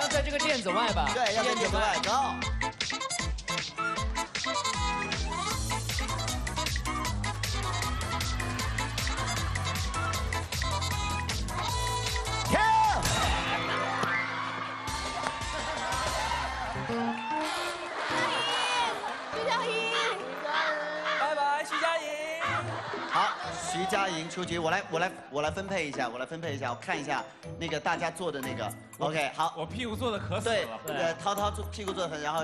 要在这个垫子外吧？对，要在垫子外。走。跳。徐佳莹，拜拜，徐佳莹。 好，徐佳莹出局，我来，我来，我来分配一下，我来分配一下，我看一下那个大家坐的那个 ，OK， 好，我屁股坐的可死了，对，呃，涛涛坐屁股坐的很，然后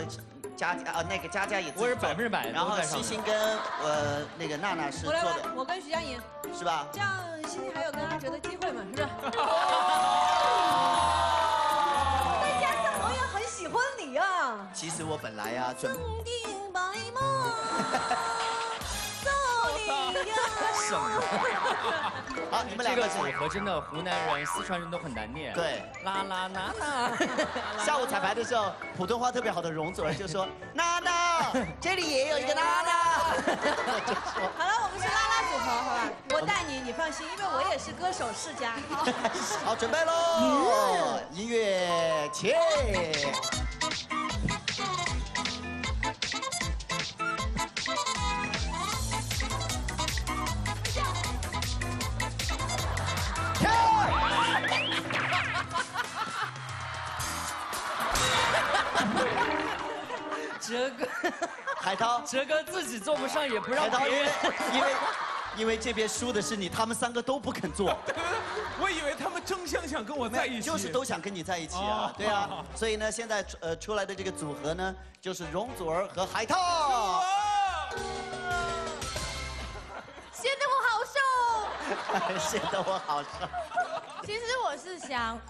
佳佳啊那个佳佳也，我是百分之百，然后欣欣跟呃那个娜娜是坐的，我跟徐佳莹是吧？这样欣欣还有跟阿哲的机会嘛，是不是？再加上我也很喜欢你啊。其实我本来呀，准定白梦。 什么？好，你们两个组合真的，湖南人、四川人都很难念。对，啦啦啦啦。下午彩排的时候，普通话特别好的容祖儿就说：“娜娜，这里也有一个娜娜。”好了，我们是啦啦组合，好吧？我带你，你放心，因为我也是歌手世家。好，准备喽！音乐起。哲哥，海涛，哲哥自己做不上也不让别人，因为因为这边输的是你，他们三个都不肯做。我以为他们争相想跟我在一起，就是都想跟你在一起啊，对啊。所以呢，现在呃出来的这个组合呢，就是容祖儿和海涛。显得我好瘦，显得我好瘦。其实我是想。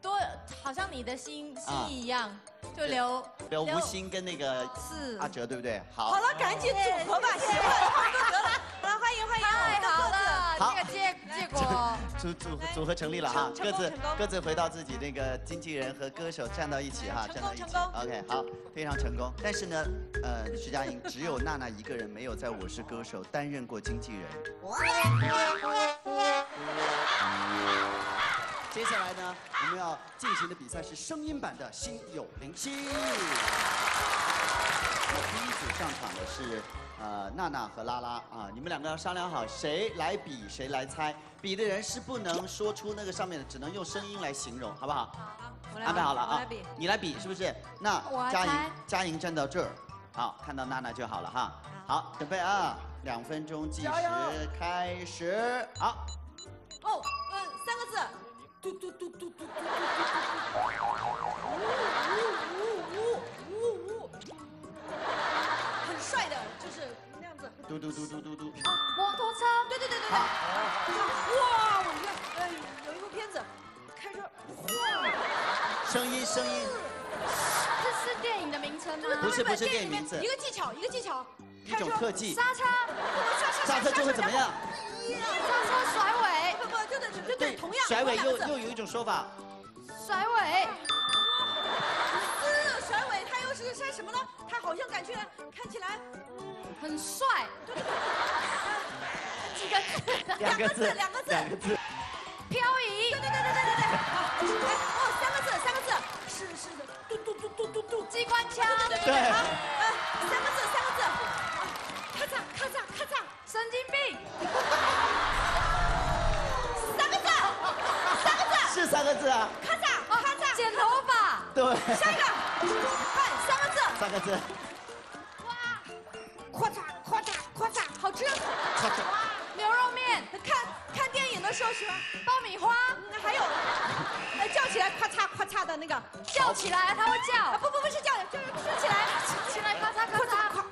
多好像你的心心一样，就留留吴昕跟那个阿哲，对不对？好，好了，赶紧组合吧，喜欢唱歌得了。好了，欢迎欢迎，太好了，这个结结果组组组合成立了哈，各自各自回到自己那个经纪人和歌手站到一起哈，站到一起 ，OK， 好，非常成功。但是呢，呃，徐佳莹只有娜娜一个人没有在《我是歌手》担任过经纪人。 接下来呢，我们要进行的比赛是声音版的《心有灵犀》。第一组上场的是呃娜娜和拉拉啊，你们两个要商量好谁来比，谁来猜。比的人是不能说出那个上面的，只能用声音来形容，好不好？好，我来安排好了啊，你来比是不是？那佳莹，佳莹站到这儿，好，看到娜娜就好了哈。好，准备啊，两分钟计时开始，好。哦，嗯，三个字。 嘟嘟嘟嘟嘟嘟嘟嘟嘟嘟，很帅的，就是那样子。嘟嘟嘟嘟嘟嘟。啊，摩托车，对对对对对。哇，我看，哎，有一部片子，开车。声音声音。这是电影的名称吗？不是不是电影名字。一个技巧一个技巧。一种特技。刹车。刹车就会怎么样？刹车甩尾。 对对对对，同样甩尾又又有一种说法，甩尾，嗯，甩尾，它又是是什么呢？它好像感觉看起来很帅，对对对，几个字，两个字，两个字，两个字，漂移，对对对对对对对，哦，三个字，三个字，是是的，嘟嘟嘟嘟嘟嘟，机关枪，对对对，好，三个字，三个字，咔嚓咔嚓咔嚓，神经病。 是三个字啊！咔嚓，咔嚓，剪头发。对。下一个，看三个字。三个字。哇！咔嚓，咔嚓，咔嚓，好吃。咔嚓。牛肉面。看看电影的时候喜欢爆米花。还有，呃，叫起来咔嚓咔嚓的那个。叫起来，它会叫。不不不是叫，就是吃起来，吃起来咔嚓咔嚓。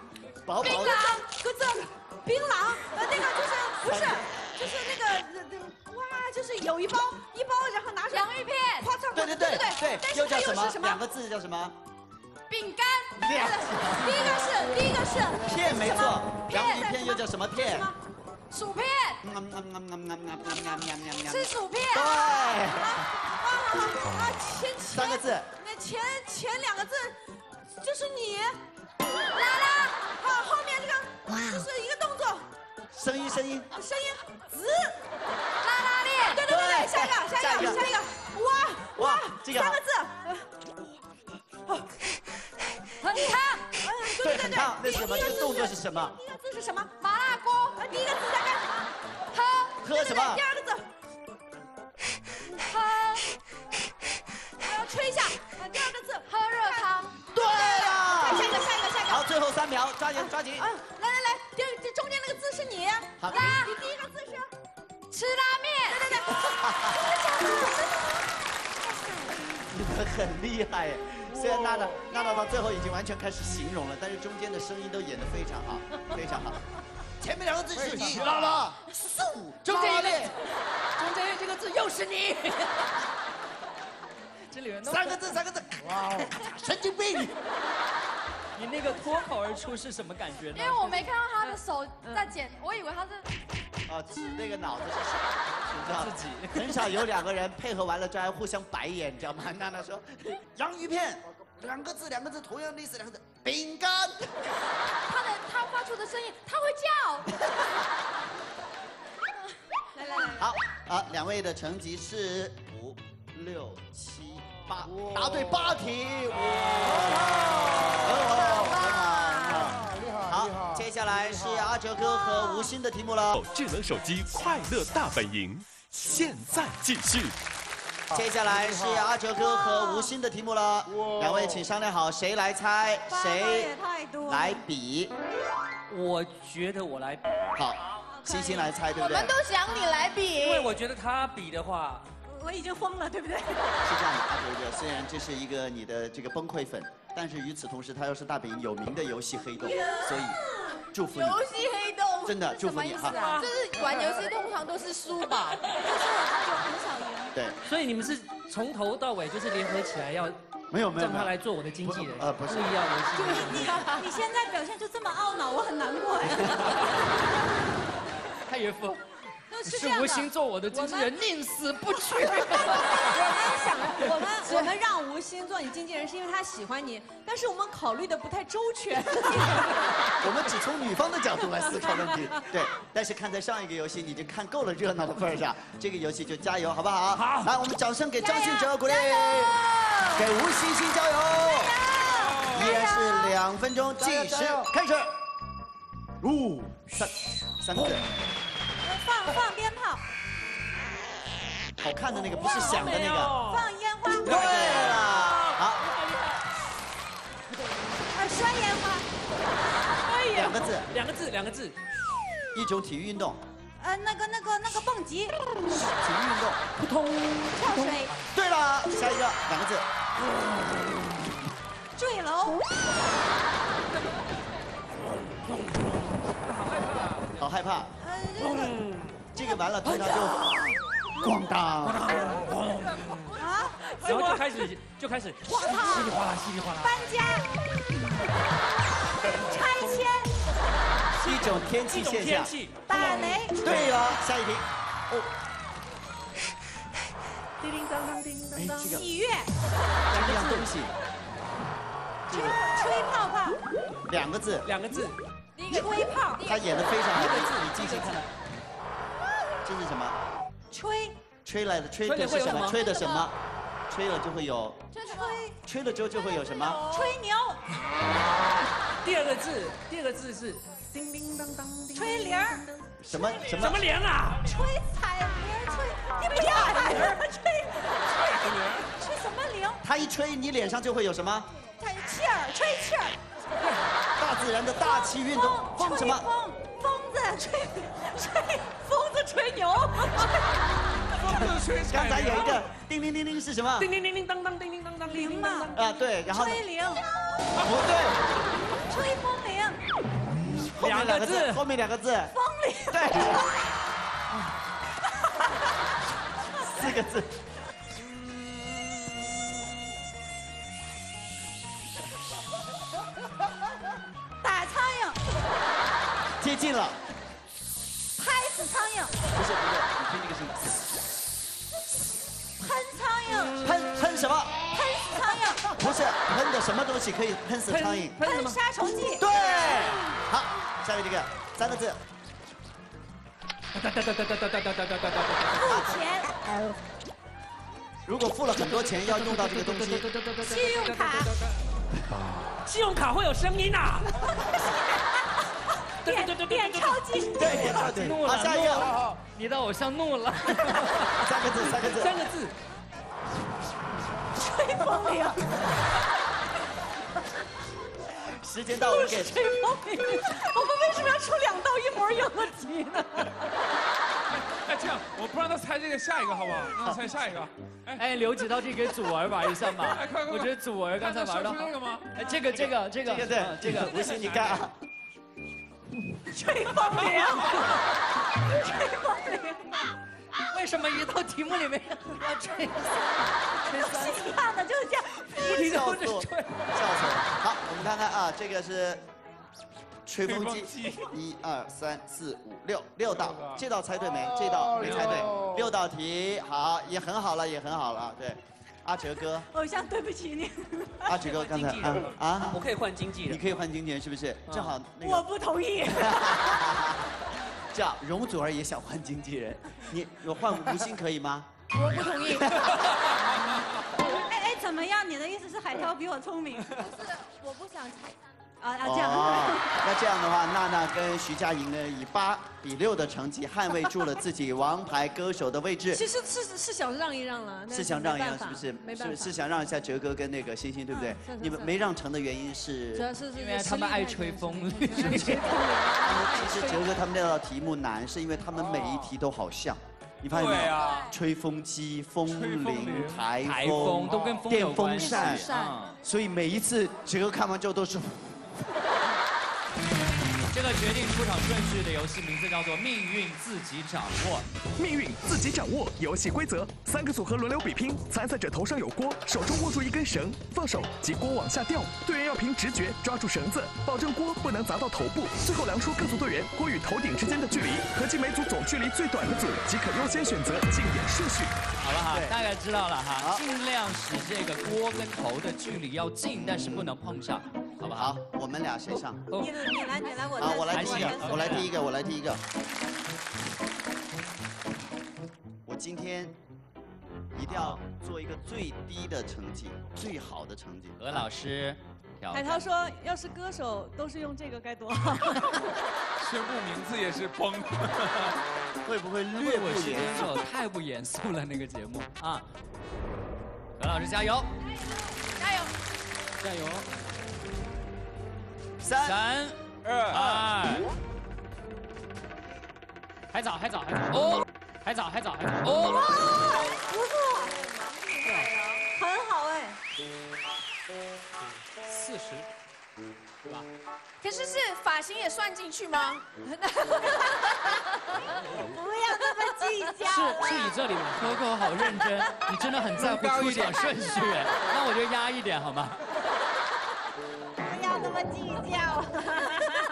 薄薄的。搿只槟榔，呃，那个就是不是，就是那个。 就是有一包一包，然后拿出洋芋片，对对对对对，又叫什么？两个字叫什么？饼干。第一个是第一个是片没错，洋芋片又叫什么片？薯片。吃薯片。对。啊啊啊！前三个字。那前前两个字就是你，拉拉。好，后面这个就是一个动作。声音声音。声音子。 对对对，下一个，下一个，下一个，哇哇，这个三个字，很烫，对对对，那什么？这个动作是什么？第一个字是什么？麻辣锅。第一个字在干什么？喝。喝什么？第二个字，喝。我要吹一下。第二个字，喝热汤。对呀。下一个，下一个，下一个。好，最后三秒，抓紧，抓紧。嗯，来来来，这这中间那个字是你。好的。你第一个字是。 吃拉面，对对对，你们很厉害耶！虽然娜娜娜娜到最后已经完全开始形容了，但是中间的声音都演得非常好，非常好。前面两个字是你，拉拉，素，中间一个，中间这个字又是你，这里面三个字，三个字，哇，神经病！ 你那个脱口而出是什么感觉呢？因为我没看到他的手在剪，我以为他是啊，指那个脑子是手，自己很少有两个人配合完了之后还互相白眼，你知道吗？娜娜说洋芋片两个字，两个字同样类似两个字，饼干。他的他发出的声音，他会叫。来来来，好啊，两位的成绩是五六七。 八答对八题，哇！厉害，好，接下来是阿哲哥和吴昕的题目了。智能手机快乐大本营，现在继续。接下来是阿哲哥和吴昕的题目了，两位请商量好谁来猜，谁来比。我觉得我来比。好，欣欣来猜，对不对？我们都想你来比。因为我觉得他比的话，我已经疯了，对不对？是这样的，阿哲哥，虽然这是一个你的这个崩溃粉，但是与此同时，他又是大本营有名的游戏黑洞，所以祝福你。游戏黑洞。 真的祝福你哈！就是玩游戏通常都是输吧，但是他就很少赢。对，所以你们是从头到尾就是联合起来要，没有没有，让他来做我的经纪人，呃，不是，故意要游戏。你你你现在表现就这么懊恼，我很难过哎。太岳父，是吴昕做我的经纪人，宁死不屈。我们想，我们我们让吴昕做你经纪人是因为他喜欢你，但是我们考虑的不太周全。 我们只从女方的角度来思考问题，对。但是看在上一个游戏你已经看够了热闹的份上，这个游戏就加油，好不好？好。来，我们掌声给张信哲鼓励，给吴昕昕加油。依然是两分钟计时开始。五、三、三、四。放放鞭炮。好看的那个不是响的那个。放烟花。对了。好。啊，摔烟花。 两个字，两个字，两个字，一种体育运动。呃，那个、那个、那个蹦极。体育运动，扑通。跳水。对了，下一个，两个字。坠楼。好害怕。好害怕。呃，这个完了，通常就咣当。啊？然后就开始，就开始。哗啦稀里哗啦稀里哗啦。搬家。 拆迁，一种天气现象。打雷。对了，下一题。哦。叮叮当当，叮当当。喜悦。两样东西。吹吹泡泡。两个字。两个字。一个吹泡。他演的非常好。一个字，你继续看。这是什么？吹。吹来的吹的是什么？吹的什么？吹了就会有。吹。吹了之后就会有什么？吹牛。 第二个字，第二个字是叮叮当当，吹铃儿，什么什么什么铃啊？吹彩铃，吹你不要彩铃，吹吹铃，吹什么铃？它一吹，你脸上就会有什么？它气儿，吹气儿。大自然的大气运动，风什么？风子吹吹，风子吹牛。风子吹。刚才有一个叮叮叮叮是什么？叮叮叮叮当当，叮叮当当，铃嘛。啊对，然后吹铃。不对。 吹风铃，两个字，后面两个字，风铃，对，四个字，打苍蝇，接近了，拍死苍蝇，不是不是，你听这个声音，喷苍蝇，喷喷什么？ 不是喷的什么东西可以喷死苍蝇？喷杀虫剂。对，好，下面这个三个字。付钱。如果付了很多钱，要用到这个东西。信用卡。信用卡会有声音呐。点点钞机。对，点钞机。怒了，下一个。你的偶像怒了。三个字，三个字，三个字。 吹风铃，时间到，我给吹风铃。我们为什么要出两道一模一样的题呢？哎，这样，我不让他猜这个，下一个好不好？让他猜下一个。哎，留几道这给祖儿玩一下嘛。哎，快快！我觉得祖儿刚才玩的。这个吗？哎，这个这个这个。这个对，这个不信你看啊。吹风铃，吹风铃。 为什么一道题目里面要吹吹三次？一样的就是这样，不停的吹，笑死了。好，我们看看啊，这个是吹风机，一二三四五六六道，这道猜对没？这道没猜对，六道题，好，也很好了，也很好了，对。阿哲哥，偶像，对不起你。阿哲哥刚才啊啊，我可以换经纪人，你可以换经纪人是不是？正好那个。我不同意。 这样，容祖儿也想换经纪人，你我换吴昕可以吗？我不同意。哎哎，怎么样？你的意思是海涛比我聪明？不是，我不想猜。啊啊，这样。那这样的话，娜娜跟徐佳莹呢以八比六的成绩捍卫住了自己王牌歌手的位置。其实是是想让一让了，是想让一让，是不是？没办法，是是想让一下哲哥跟那个欣欣，对不对？你们没让成的原因是，主要是因为他们爱吹风。其实哲哥他们那道题目难，是因为他们每一题都好像。 你发现没有？吹风机、风铃、台风、电风扇，所以每一次哲哥看完之后都是。这个决定出场顺序的游戏名字叫做“命运自己掌握”。命运自己掌握游戏规则：三个组合轮流比拼，参赛者头上有锅，手中握住一根绳，放手即锅往下掉。队员要凭直觉抓住绳子，保证锅不能砸到头部。最后量出各组队员锅与头顶之间的距离，合计每组总距离最短的组即可优先选择竞演顺序。好了哈，大概知道了哈，尽量使这个锅跟头的距离要近，但是不能碰上。 好不好？我们俩谁上？你你来你来我来。啊，我来第一个，我来第一个，我来第一个。我今天一定要做一个最低的成绩，最好的成绩。何老师，海涛说，要是歌手都是用这个该多好。宣布名字也是崩。会不会略不严肃？太不严肃了那个节目啊！何老师加油！加油！加油！ 三二一，还早还早还早哦，还早还早还早哦，哇，不错，很好哎，四十，对吧？可是是发型也算进去吗？不要那么计较。是是你这里吗 ，Coco 好认真，你真的很在乎出场顺序，那我就压一点好吗？ 这么计较，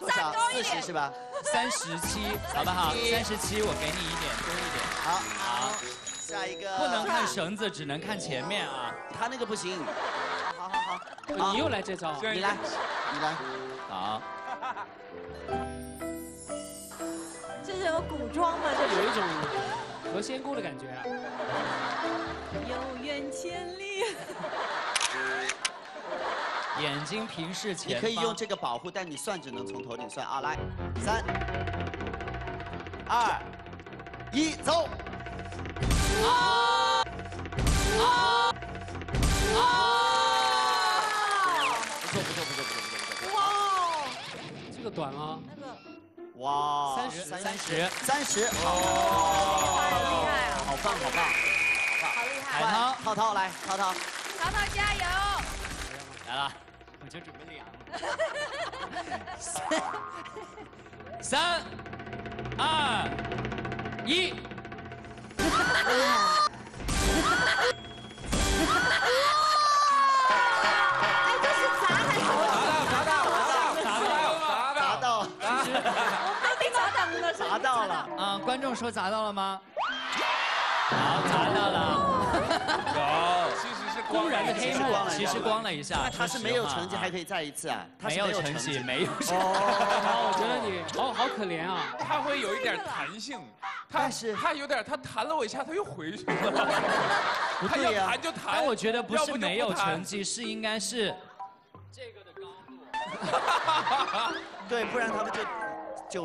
站高一点是吧？三十七，好不好？三十七，我给你一点，多一点。好，好，下一个。不能看绳子，只能看前面啊。他那个不行。好好好，你又来这招，你来，你来。好。这是有古装吗？这有一种何仙姑的感觉啊。有缘千里。 眼睛平视前方。你可以用这个保护，但你算只能从头顶算啊！来，三、二、一，走！啊啊啊！不错不错不错不错不错！哇，这个短啊！那个，哇，三十三十三十！哦，厉害啊！好棒好棒！好厉害！海涛，涛涛来，涛涛，涛涛加油！来了。 我就准备凉了。三、二、一。哎，这是砸还是砸到？砸到！砸到！砸到！我被砸到了！砸到了！啊，观众说砸到了吗？好，砸到了。有。 突然的黑幕，其实光了一下。他是没有成绩，还可以再一次啊！没有成绩，没有成绩。哦，我觉得你好好可怜啊！他会有一点弹性，但是他有点，他弹了我一下，他又回去了。不对啊，弹就弹。但我觉得不是没有成绩，是应该是这个的高度。对，不然他们就。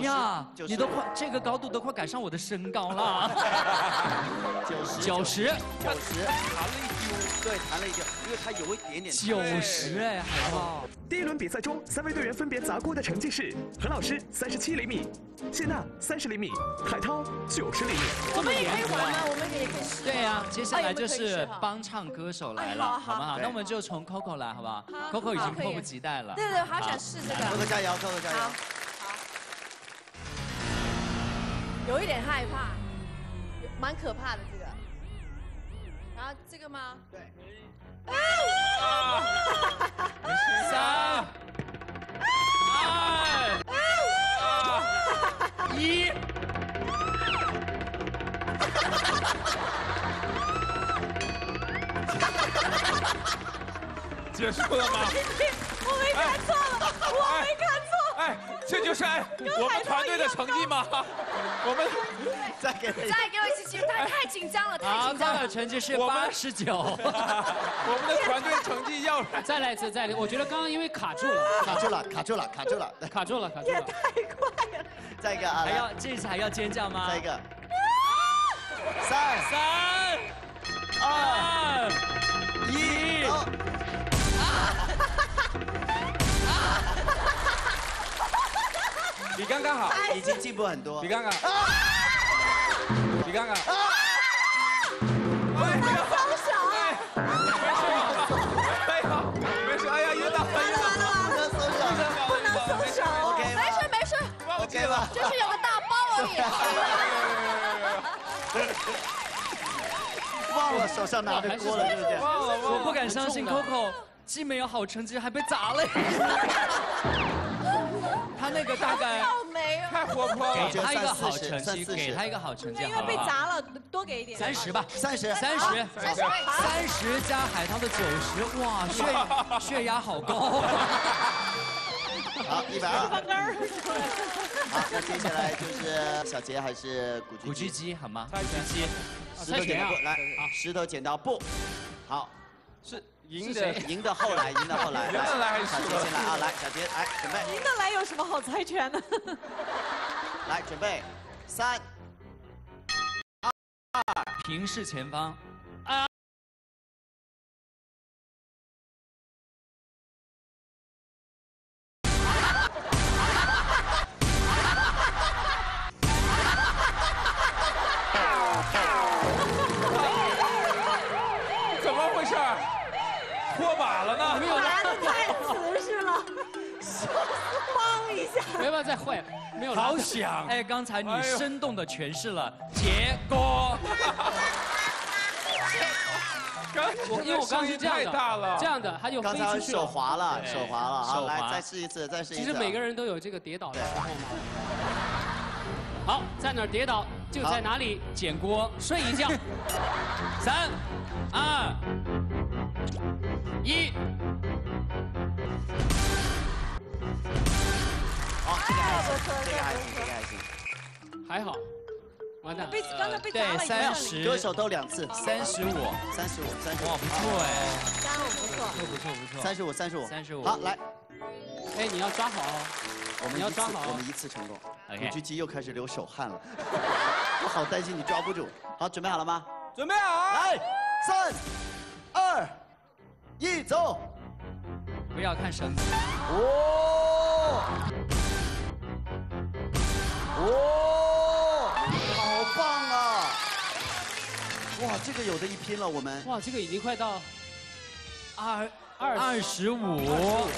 呀，你都快这个高度都快赶上我的身高了。九十，九十，九十，弹了一丢，对，弹了一丢，因为它有一点点。九十哎，海涛。第一轮比赛中，三位队员分别砸锅的成绩是：何老师三十七厘米，谢娜三十厘米，海涛九十厘米。我们也可以玩啊，我们也可以试。对呀，接下来就是帮唱歌手来了，好不好？那我们就从 Coco 来，好不好 ？Coco 已经迫不及待了。对对，好想试这个。Coco 加油 ，Coco 加油。 有一点害怕，蛮可怕的这个。然后这个吗？对。啊！三、二、一。结束了吗？我没看错了，我没看错。哎。这就是爱我们团队的成绩吗？我们再给再给我一次机会，他太紧张了，太紧张了。他的成绩是八十九，我们的团队成绩要再来一次，再来。我觉得刚刚因为卡住了，卡住了，卡住了，卡住了，卡住了，卡住了。也太快了。再一个啊，还要这次还要尖叫吗？再一个，三三二一，啊！ 比刚刚好，已经进步很多。比刚刚，比刚刚。我们双手。没事，没事，哎呀，晕倒了，晕倒了，不能松手，不能松手。OK， 没事没事 ，OK 吧？就是有个大包而已。忘了手上拿着锅了，对不对？忘了，我不敢相信 Coco 既没有好成绩，还被砸了。 他那个大概太活泼了，给他一个好成绩，给他一个好成绩，因为被砸了，多给一点。三十吧，三十，三十，三十，三十加海涛的九十，哇，血血压好高。好，一百二。好，那接下来就是小杰还是古巨古巨基，好吗？古巨基，石头剪刀布，来，石头剪刀布，好，是。 赢的赢的后来，赢的后来，赢的来还是小杰先来啊？来，小杰来准备。赢的来有什么好猜拳呢？来准备，三二平视前方。啊！怎么回事？ 脱靶了呢！打的太瓷实了，砰一下。没办法再坏，没有。好想！哎，刚才你生动的诠释了结果。刚我因为我刚是这样的，这样的，他就飞出去了。手滑了，手滑了。好，来再试一次，再试一次。其实每个人都有这个跌倒的时候嘛。好，在哪儿跌倒就在哪里捡锅睡一觉。三，二。 一，好，这个还行，这个还行，这个还行，还好，完蛋，被刚才被打了一下，对，三十，歌手都两次，三十五，三十五，三十五，哇，不错哎，三五不错，不错不错，三十五，三十五，三十五，好，来，哎，你要抓好哦，我们要抓好，我们一次成功，古巨基又开始流手汗了，我好担心你抓不住，好，准备好了吗？准备好，来，三，二。 一走，不要看绳子。哦，哦，好棒啊！哇，这个有的一拼了，我们。哇，这个已经快到二二二十五。哦，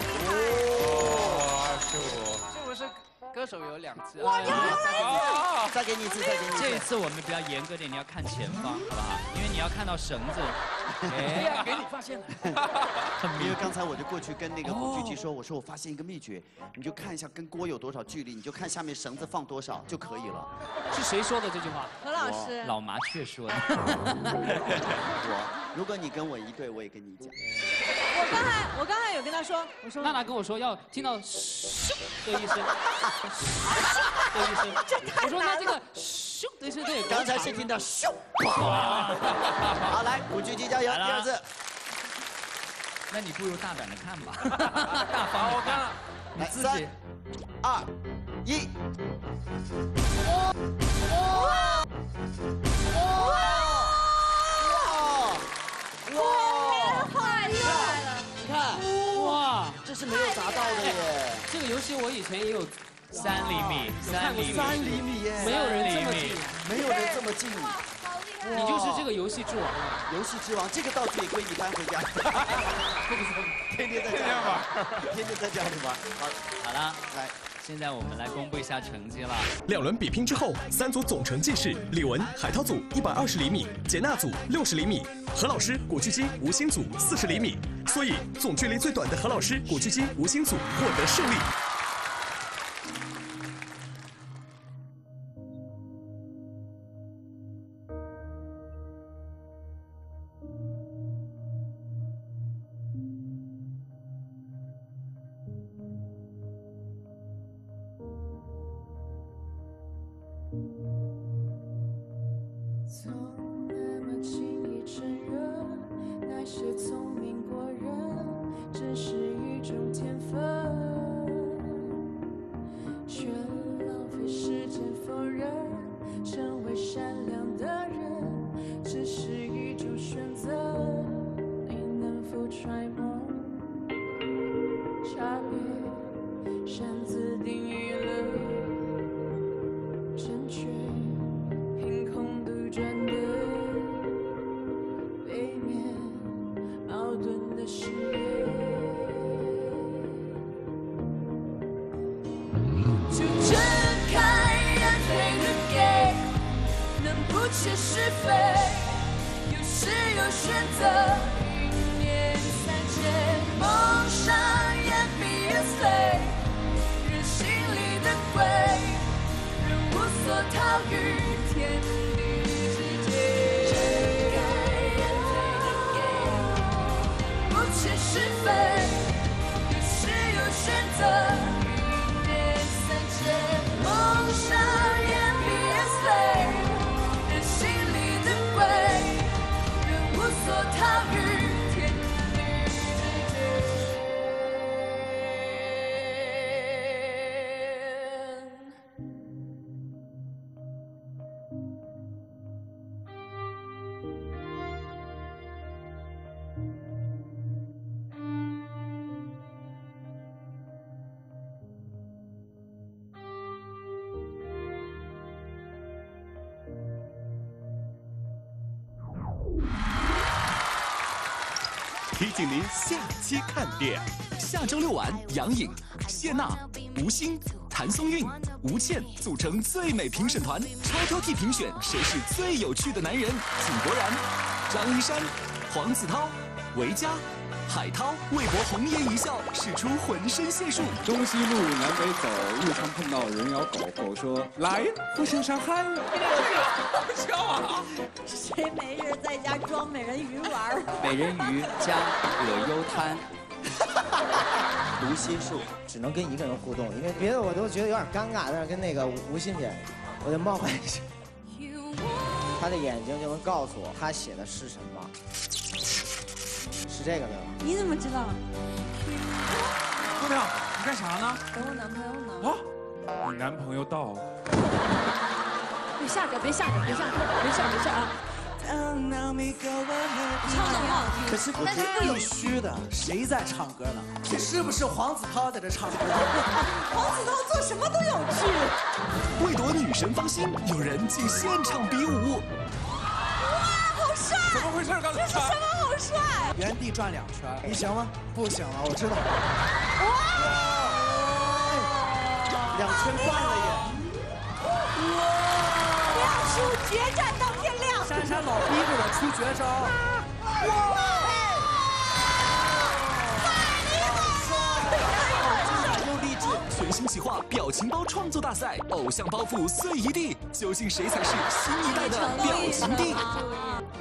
二十五。这不是歌手有两次。哇，有两次！再给你一次，再给你。这一次我们比较严格点，你要看前方，好不好？因为你要看到绳子。 哎呀，给你发现了！因为刚才我就过去跟那个古巨基说，我说我发现一个秘诀，你就看一下跟锅有多少距离，你就看下面绳子放多少就可以了。是谁说的这句话？何老师。老麻雀说的。我，如果你跟我一对，我也跟你讲。我刚才我刚才有跟他说，我说娜娜跟我说要听到咻的一声，咻的一声。这太难了。我说那这个咻的一声对，刚才是听到咻。好，来古巨基加油。 第二次，那你不如大胆的看吧，大方我看，你自己，二，一，哇哇哇哇！太厉害了，你看，哇，这是没有砸到的耶。这个游戏我以前也有三厘米，三厘米，三厘米耶，没有人这么近，没有人这么近。 你就是这个游戏之王，游戏之王，这个道具也可以一搬回家，天天在家里玩，天天在家里玩。好了，来，现在我们来公布一下成绩了。两轮比拼之后，三组总成绩是：李玟、海涛组一百二十厘米，杰娜组六十厘米，何老师、古巨基、吴昕组四十厘米。所以，总距离最短的何老师、古巨基、吴昕组获得胜利。总那么轻易承认，那些聪明过人，只是一种天分，却浪费时间否认，成为善良的人，只是一种选择。你能否揣摩差别？擅自定义了正确。 就睁开眼，play the game，能不切是非，有时有选择，一年三千，蒙上眼，be a slave，人心里的鬼，人无所逃于天地之间。睁开眼，play the game，不切是非，有时有选择。 蒙上眼 ，be a slave， 人心里的鬼，人无所逃于天地之间。提醒您下期看点：下周六晚，杨颖、谢娜、吴昕、谭松韵、吴倩组成最美评审团，超挑剔评选谁是最有趣的男人。井柏然、张一山、黄子韬、维嘉、海涛为博红颜一笑，使出浑身解数。中西路南北走，路上碰到人咬狗，狗说来，互相伤害。这啊！谁没事在家装美人鱼玩？美人鱼加葛优瘫，读心术只能跟一个人互动，因为别的我都觉得有点尴尬，但是跟那个吴昕姐，我得冒犯一下。他的眼睛就能告诉我他写的是什么。 是这个对吧？你怎么知道？姑娘，你干啥呢？等我男朋友呢。啊！你男朋友到了。别吓着，别吓着，别吓着，没事没事啊。唱的很好听，可是但是更有虚的，谁在唱歌呢？这是不是黄子韬在这唱歌？黄子韬做什么都有趣。为夺女神芳心，有人竟现场比武。 怎么回事？刚才这是什么好帅？原地转两圈，你行吗？不行了，我知道。哇！两圈半了也。哇！亮叔决战到天亮。珊珊老逼着我出绝招。哇！快点！又励志，全新企划表情包创作大赛，偶像包袱碎一地，究竟谁才是新一代的表情帝？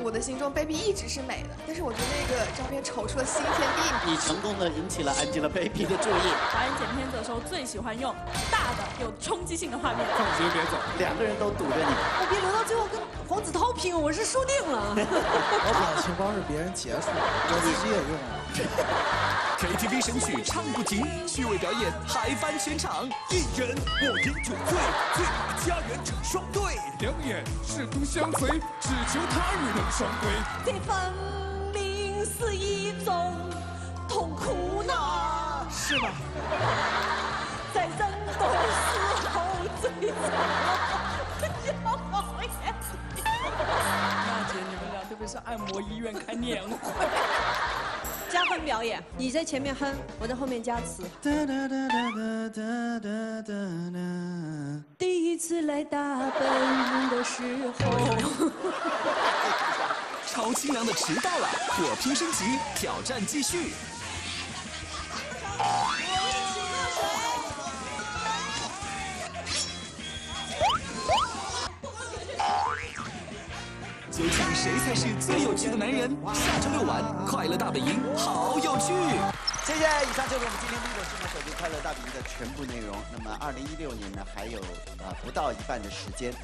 我的心中 ，baby 一直是美的，但是我觉得那个照片丑出了新天地。你成功的引起了 Angelababy 的注意。华人剪片子的时候最喜欢用大的、有冲击性的画面。放学别走，两个人都堵着你。我别留到最后跟黄子韬拼，我是输定了。我表情包是别人截出的，我自己也用了。K T V 神曲唱不停，趣味表演嗨翻全场。一人我饮酒醉，醉把佳人成双对。两眼始终相随，只求他日能双归。这分明是一种痛苦呢，是吗？在人多时候最早要回家。娜姐，你们俩特别是按摩医院开年会。加分表演，你在前面哼，我在后面加词。第一次来大本营的时候，超清凉的迟到了，火拼升级，挑战继续。究竟谁才是最有趣的男人？下周六晚，《快乐大本营》好有趣！谢谢，以上就是我们今天vivo智能手机《快乐大本营》的全部内容。那么，二零一六年呢，还有呃不到一半的时间，